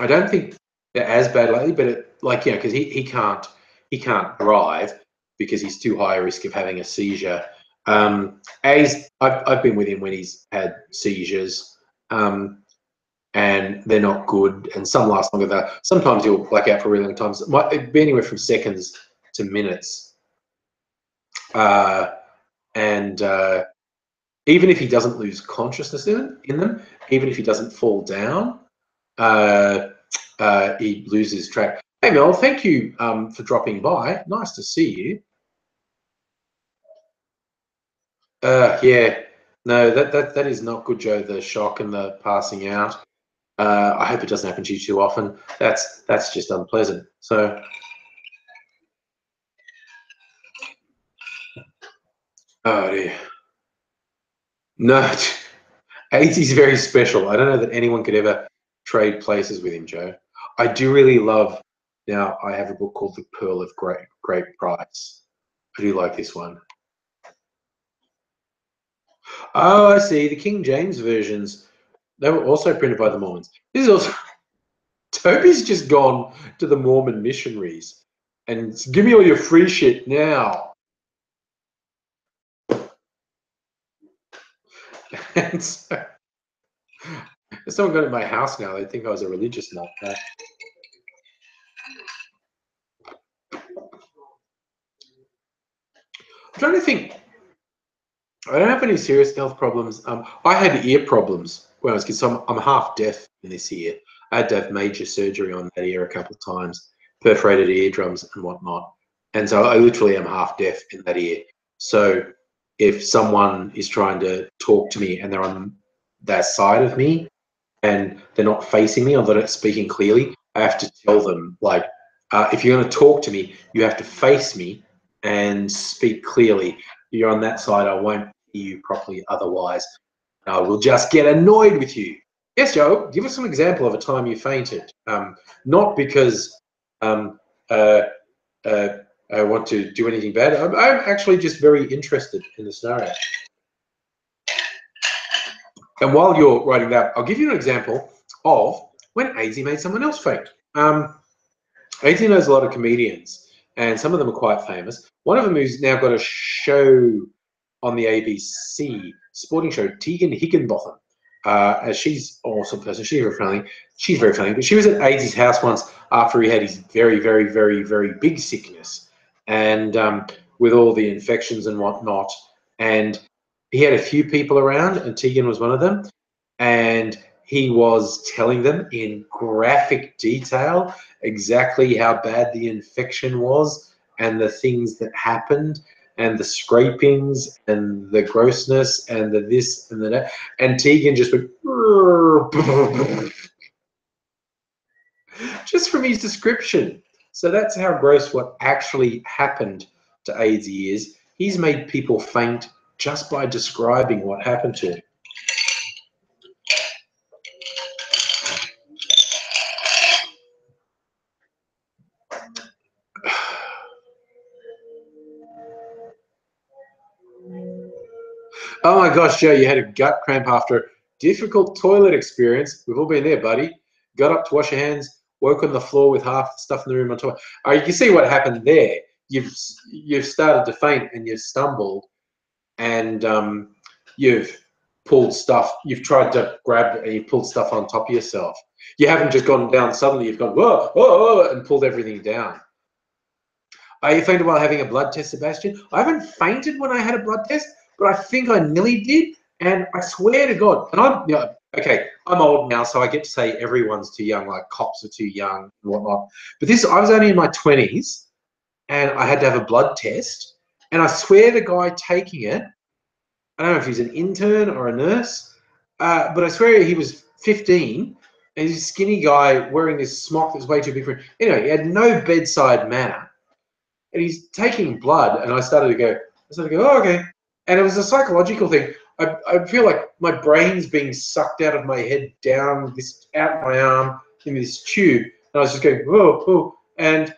I don't think they're as bad lately, but it, like, you know, because he, he can't he can't drive, because he's too high a risk of having a seizure. Um, A's, I've, I've been with him when he's had seizures, um, and they're not good, and some last longer than that. Sometimes he'll black out for a really long time. It might be anywhere from seconds to minutes. Uh, and uh, even if he doesn't lose consciousness in, in them, even if he doesn't fall down, uh, uh, he loses track. Hey, Mel, thank you um, for dropping by. Nice to see you. Uh, yeah, no, that, that, that is not good, Joe, the shock and the passing out. Uh, I hope it doesn't happen to you too often. That's, that's just unpleasant. So, oh, dear. No, AIDSy's very special. I don't know that anyone could ever trade places with him, Joe. I do really love... Now, I have a book called The Pearl of Great, Great Price. I do like this one. Oh, I see. The King James versions, they were also printed by the Mormons. This is also... Toby's just gone to the Mormon missionaries and said, give me all your free shit now. And so... If someone got in my house now, they'd think I was a religious nut. Right? I'm trying to think. I don't have any serious health problems. Um, I had ear problems when I was a kid. So I'm, I'm half deaf in this ear. I had to have major surgery on that ear a couple of times, perforated eardrums and whatnot. And so I literally am half deaf in that ear. So if someone is trying to talk to me and they're on that side of me and they're not facing me or they're not speaking clearly, I have to tell them, like, uh, if you're going to talk to me, you have to face me and speak clearly. If you're on that side, I won't hear you properly otherwise. I will just get annoyed with you. Yes, Joe, give us an example of a time you fainted. Um, not because um, uh, uh, I want to do anything bad. I'm, I'm actually just very interested in the scenario. And while you're writing that, I'll give you an example of when A Z made someone else faint. Um, A Z knows a lot of comedians, and some of them are quite famous. One of them who's now got a show on the A B C sporting show, Tegan Higginbotham. Uh, she's an awesome person. She's very funny. She's very funny. But she was at A Z's house once after he had his very, very, very, very big sickness, and um, with all the infections and whatnot. And he had a few people around, and Tegan was one of them. And he was telling them in graphic detail exactly how bad the infection was and the things that happened, and the scrapings and the grossness and the this and the that. And Tegan just went just from his description. So that's how gross what actually happened to A Z is. He's made people faint just by describing what happened to him. Oh my gosh, Joe, you had a gut cramp after a difficult toilet experience. We've all been there, buddy. Got up to wash your hands, woke on the floor with half the stuff in the room on top. Right, you can see what happened there. You've you've started to faint and you've stumbled, and um, you've pulled stuff. You've tried to grab and you've pulled stuff on top of yourself. You haven't just gone down suddenly. You've gone, whoa, whoa, whoa, and pulled everything down. Are you fainted while having a blood test, Sebastian? I haven't fainted when I had a blood test, but I think I nearly did, and I swear to God, and I'm, you know, okay, I'm old now, so I get to say everyone's too young, like cops are too young and whatnot. But this, I was only in my twenties, and I had to have a blood test, and I swear the guy taking it, I don't know if he's an intern or a nurse, uh, but I swear he was fifteen, and he's a skinny guy wearing this smock that's way too big for him. Anyway, he had no bedside manner, and he's taking blood, and I started to go, I started to go, oh, okay. And it was a psychological thing. I, I feel like my brain's being sucked out of my head, down this, out my arm, in this tube. And I was just going, whoa, whoa. And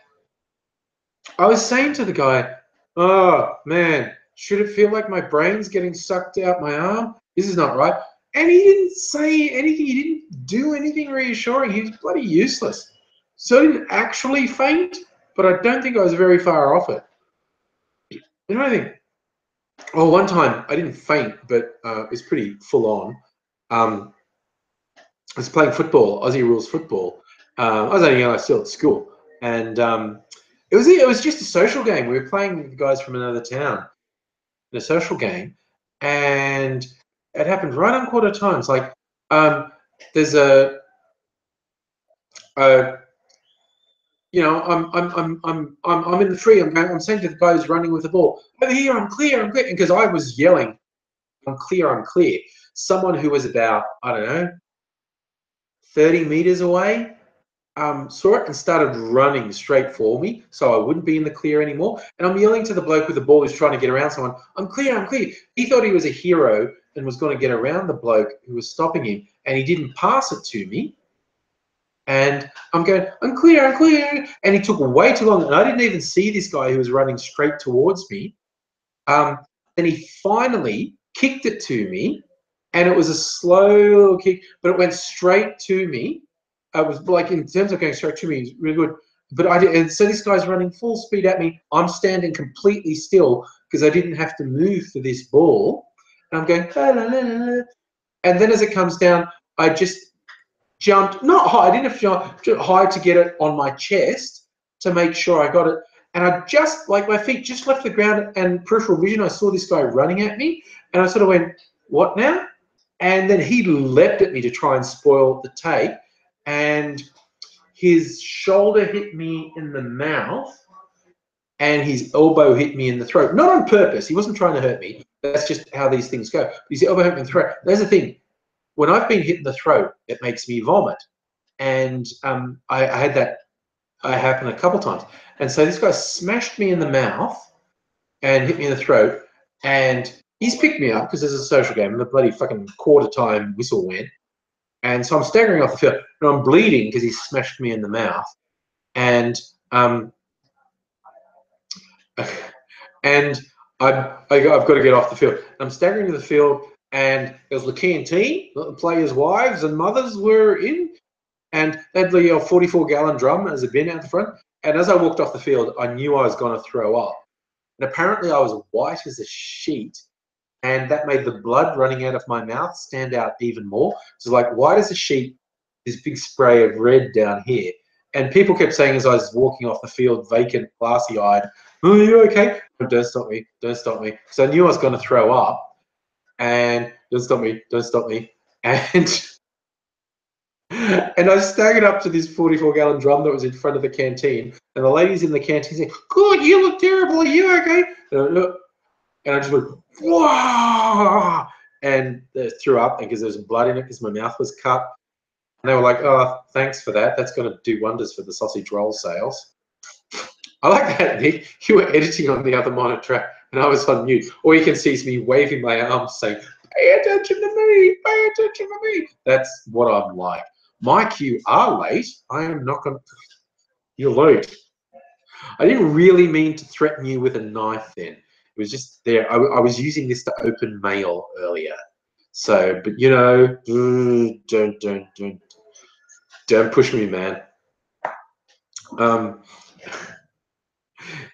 I was saying to the guy, oh, man, should it feel like my brain's getting sucked out my arm? This is not right. And he didn't say anything. He didn't do anything reassuring. He was bloody useless. So I didn't actually faint, but I don't think I was very far off it. You know what I think? Oh, one time I didn't faint, but uh, it's pretty full on. Um, I was playing football, Aussie rules football. Um, I was only young, I was still at school, and um, it was it was just a social game. We were playing with guys from another town in a social game, and it happened right on quarter times. Like um, there's a, a, you know, I'm I'm I'm I'm I'm I'm in the tree. I'm I'm saying to the guy who's running with the ball, over here, I'm clear, I'm clear, and because I was yelling, I'm clear, I'm clear. Someone who was about, I don't know, thirty meters away, um, saw it and started running straight for me, so I wouldn't be in the clear anymore. And I'm yelling to the bloke with the ball who's trying to get around someone, I'm clear, I'm clear. He thought he was a hero and was going to get around the bloke who was stopping him, and he didn't pass it to me. And I'm going, I'm clear, I'm clear. And he took way too long, and I didn't even see this guy who was running straight towards me. Um, and he finally kicked it to me, and it was a slow kick, but it went straight to me. It was like, in terms of going straight to me, it was really good. But I did, and so this guy's running full speed at me. I'm standing completely still because I didn't have to move for this ball. And I'm going, la, la, la, la. And then as it comes down, I just jumped, not high, I didn't have to jump high to get it on my chest to make sure I got it. And I just, like, my feet just left the ground, and peripheral vision, I saw this guy running at me, and I sort of went, what now? And then he leapt at me to try and spoil the tape, and his shoulder hit me in the mouth and his elbow hit me in the throat. Not on purpose. He wasn't trying to hurt me. That's just how these things go. His elbow hit me in the throat. There's the thing. When I've been hit in the throat, it makes me vomit. And um, I, I had that I happen a couple times. And so this guy smashed me in the mouth and hit me in the throat. And he's picked me up because there's a social game and the bloody fucking quarter time whistle went. And so I'm staggering off the field and I'm bleeding because he smashed me in the mouth. And um, and I've, I've got to get off the field. I'm staggering to the field, and there was the canteen, the players' wives and mothers were in, and they had the forty-four gallon drum as a bin out the front. And as I walked off the field, I knew I was going to throw up. And apparently I was white as a sheet, and that made the blood running out of my mouth stand out even more. So like white as a sheet, this big spray of red down here. And people kept saying as I was walking off the field, vacant, glassy-eyed, "Oh, are you okay?" "Oh, don't stop me, don't stop me." So I knew I was going to throw up. And "Don't stop me, don't stop me." And and I staggered up to this forty-four gallon drum that was in front of the canteen. And the ladies in the canteen said, "God, you look terrible. Are you okay?" And I, look, and I just went, "Whoa!" And uh, threw up because there was blood in it because my mouth was cut. And they were like, "Oh, thanks for that. That's going to do wonders for the sausage roll sales." I like that, Nick. You were editing on the other monitor and I was on mute. All you can see is me waving my arms saying, "Pay attention to me, pay attention to me." That's what I'm like. Mike, you are late. I am not going to... You're late. I didn't really mean to threaten you with a knife then. It was just there. I, I was using this to open mail earlier. So, but you know, don't, don't, don't, don't push me, man. Um,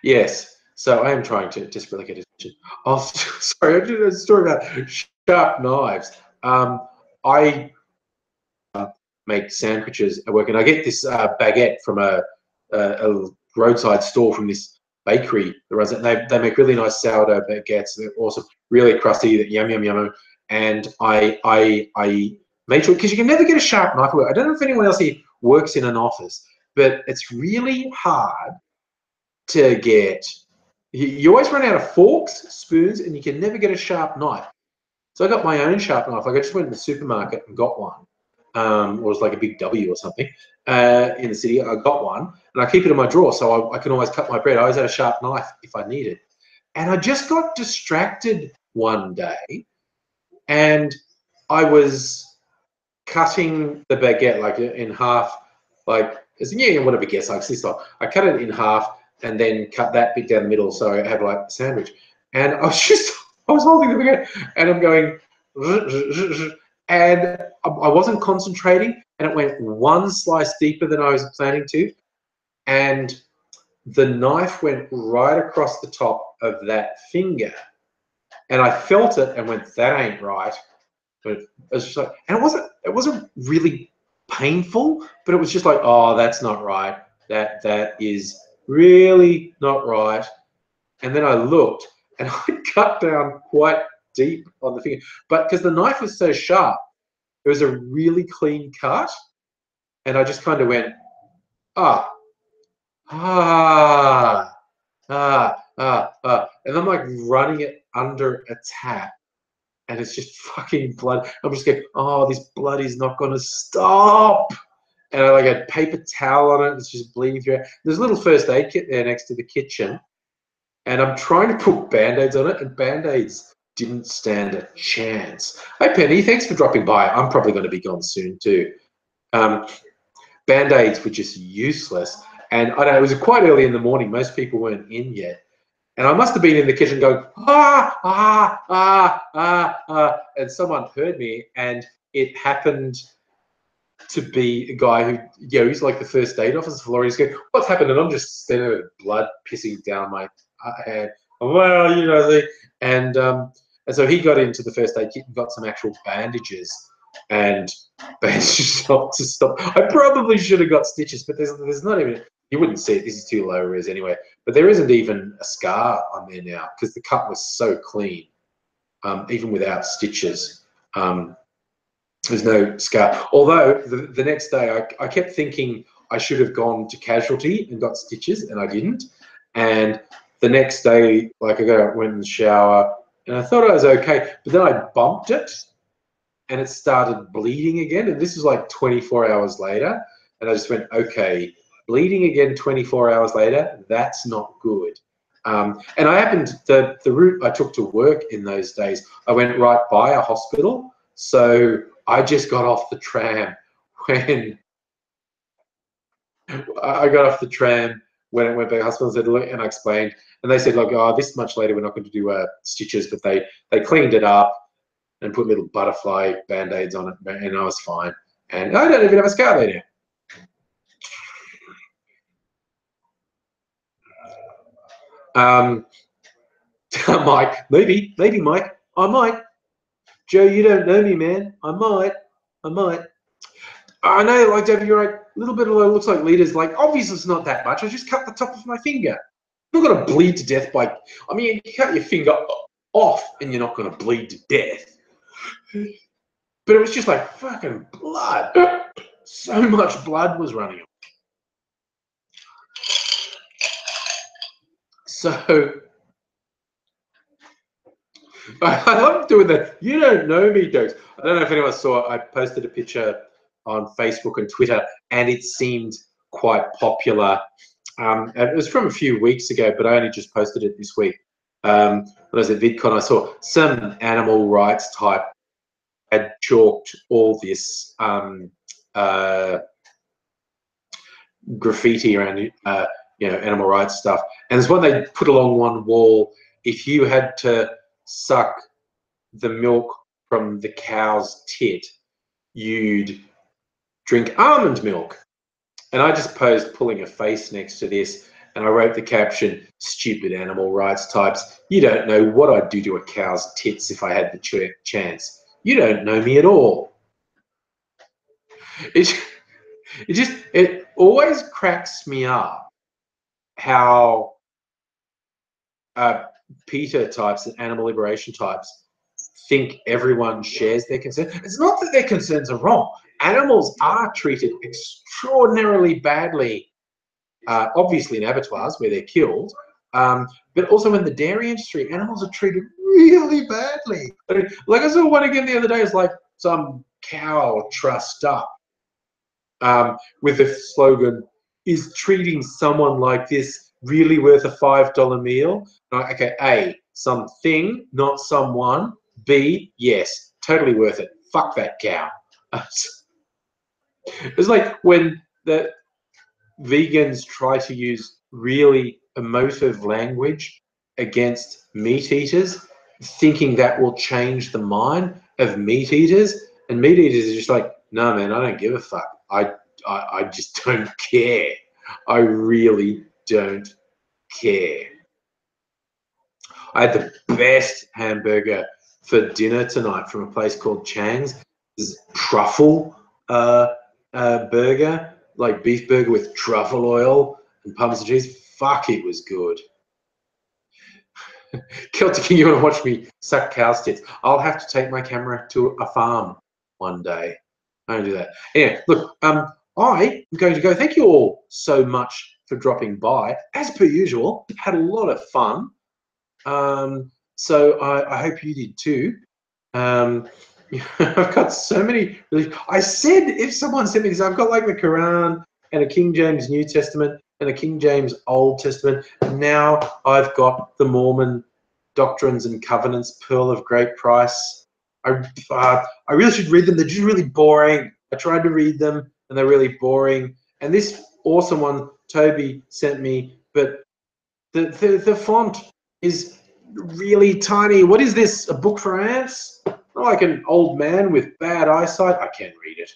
yes. So I am trying to desperately get attention. Oh, sorry. I did a story about sharp knives. Um, I... Uh, make sandwiches at work, and I get this uh, baguette from a, a, a roadside store from this bakery that runs it, and they, they make really nice sourdough baguettes. They're awesome, really crusty, yum, yum, yum. And I I, I made sure, because you can never get a sharp knife at work. I don't know if anyone else here works in an office, but it's really hard to get, you, you always run out of forks, spoons, and you can never get a sharp knife. So I got my own sharp knife. Like I just went to the supermarket and got one. Um, or it was like a big W or something uh, in the city. I got one, and I keep it in my drawer so I, I can always cut my bread. I always had a sharp knife if I needed. And I just got distracted one day, and I was cutting the baguette like in half, like as yeah, whatever guess like this time. I cut it in half and then cut that bit down the middle so I have like a sandwich. And I was just I was holding the baguette, and I'm going. And I wasn't concentrating, and it went one slice deeper than I was planning to, and the knife went right across the top of that finger, and I felt it and went, "That ain't right." But it was just like, and it wasn't, it wasn't really painful, but it was just like, "Oh, that's not right. That that is really not right." And then I looked, and I cut down quite deep on the finger, but because the knife was so sharp, it was a really clean cut, and I just kind of went, ah, ah, ah, ah, ah, and I'm like running it under a tap, and it's just fucking blood. I'm just going, "Oh, this blood is not going to stop," and I like had paper towel on it, and it's just bleeding through. There's a little first aid kit there next to the kitchen, and I'm trying to put Band-Aids on it, and Band-Aids didn't stand a chance. Hey, Penny, thanks for dropping by. I'm probably going to be gone soon too. Um, Band-Aids were just useless. And I know it was quite early in the morning. Most people weren't in yet. And I must have been in the kitchen going, ah, ah, ah, ah, ah. And someone heard me, and it happened to be a guy who, you know, he's like the first aid officer for Laurie. He's going, "What's happened?" And I'm just standing there with blood pissing down my hand. Well, you know, the, and um, and so he got into the first aid kit and got some actual bandages and bandages up to stop. I probably should have got stitches, but there's there's not even, you wouldn't see it. This is too low res anyway. But there isn't even a scar on there now because the cut was so clean, um, even without stitches. Um, There's no scar. Although the, the next day I, I kept thinking I should have gone to casualty and got stitches, and I didn't. And the next day, like I got, went in the shower and I thought I was okay, but then I bumped it and it started bleeding again. And this is like twenty-four hours later. And I just went, okay, bleeding again twenty-four hours later, that's not good. Um, and I happened, the, the route I took to work in those days, I went right by a hospital. So I just got off the tram when I got off the tram when it went back to the hospital and said, look, and I explained, and they said, like, oh, this much later, we're not going to do uh, stitches, but they, they cleaned it up and put little butterfly band-aids on it, and I was fine. And I don't even have a scar there now. Um, Mike, maybe, maybe Mike, I might. Joe, you don't know me, man. I might, I might. I know, like, David, you're right. A little bit of what looks like leaders, like, obviously it's not that much. I just cut the top of my finger. I'm not going to bleed to death by, I mean, you cut your finger off and you're not going to bleed to death. But it was just like fucking blood. So much blood was running off. So I love doing that. You don't know me jokes. I don't know if anyone saw it. I posted a picture on Facebook and Twitter, and it seemed quite popular. Um, and it was from a few weeks ago, but I only just posted it this week. Um, when I was at VidCon, I saw some animal rights type had chalked all this um, uh, graffiti around uh, you know, animal rights stuff. And there's one they put along one wall: if you had to suck the milk from the cow's tit, you'd drink almond milk. And I just posed pulling a face next to this, and I wrote the caption, stupid animal rights types, you don't know what I'd do to a cow's tits if I had the ch chance. You don't know me at all. It, it just, it always cracks me up how uh, PETA types and animal liberation types think everyone shares their concerns. It's not that their concerns are wrong. Animals are treated extraordinarily badly, uh, obviously in abattoirs where they're killed, um, but also in the dairy industry, animals are treated really badly. I mean, like I saw one again the other day, it's like some cow trussed up um, with the slogan, is treating someone like this really worth a five dollar meal? Like, okay, A, something, not someone. B, yes, totally worth it. Fuck that cow. It's like when the vegans try to use really emotive language against meat eaters, thinking that will change the mind of meat eaters, and meat eaters are just like, no man, I don't give a fuck. I, I, I just don't care. I really don't care. I had the best hamburger for dinner tonight from a place called Chang's. This truffle uh, uh, burger, like beef burger with truffle oil and parmesan cheese. Fuck, it was good. Celtic, you want to watch me suck cow's tits? I'll have to take my camera to a farm one day. I don't do that. Anyway, look, um, I am going to go. Thank you all so much for dropping by. As per usual, had a lot of fun. Um, so I, I hope you did too. Um, I've got so many. I said if someone sent me this, I've got like the Quran and a King James New Testament and a King James Old Testament. And now I've got the Mormon Doctrines and Covenants, Pearl of Great Price. I uh, I really should read them. They're just really boring. I tried to read them and they're really boring. And this awesome one Toby sent me, but the the, the font is really tiny. What is this? A book for ants? Like an old man with bad eyesight. I can read it.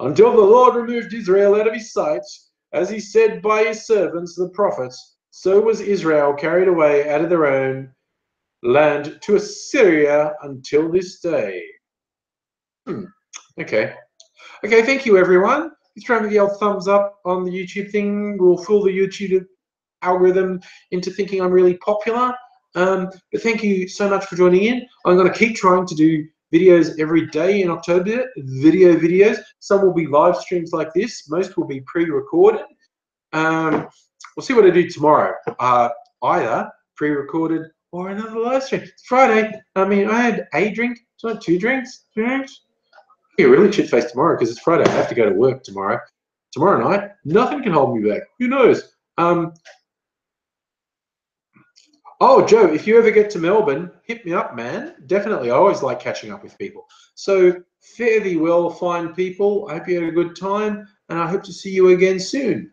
Until the Lord removed Israel out of his sight, as he said by his servants the prophets, so was Israel carried away out of their own land to Assyria until this day. Hmm. Okay. Okay, thank you, everyone. Just trying to get the old thumbs up on the YouTube thing. We'll fool the YouTube algorithm into thinking I'm really popular. Um, but thank you so much for joining in. I'm going to keep trying to do videos every day in October, video videos. Some will be live streams like this. Most will be pre-recorded. Um, we'll see what I do tomorrow, uh, either pre-recorded or another live stream. It's Friday. I mean, I had a drink, so I had two drinks, two drinks. You're really shit-faced tomorrow because it's Friday. I have to go to work tomorrow. Tomorrow night, nothing can hold me back. Who knows? Um, oh, Joe, if you ever get to Melbourne, hit me up, man. Definitely. I always like catching up with people. So fare thee well, fine people. I hope you had a good time, and I hope to see you again soon.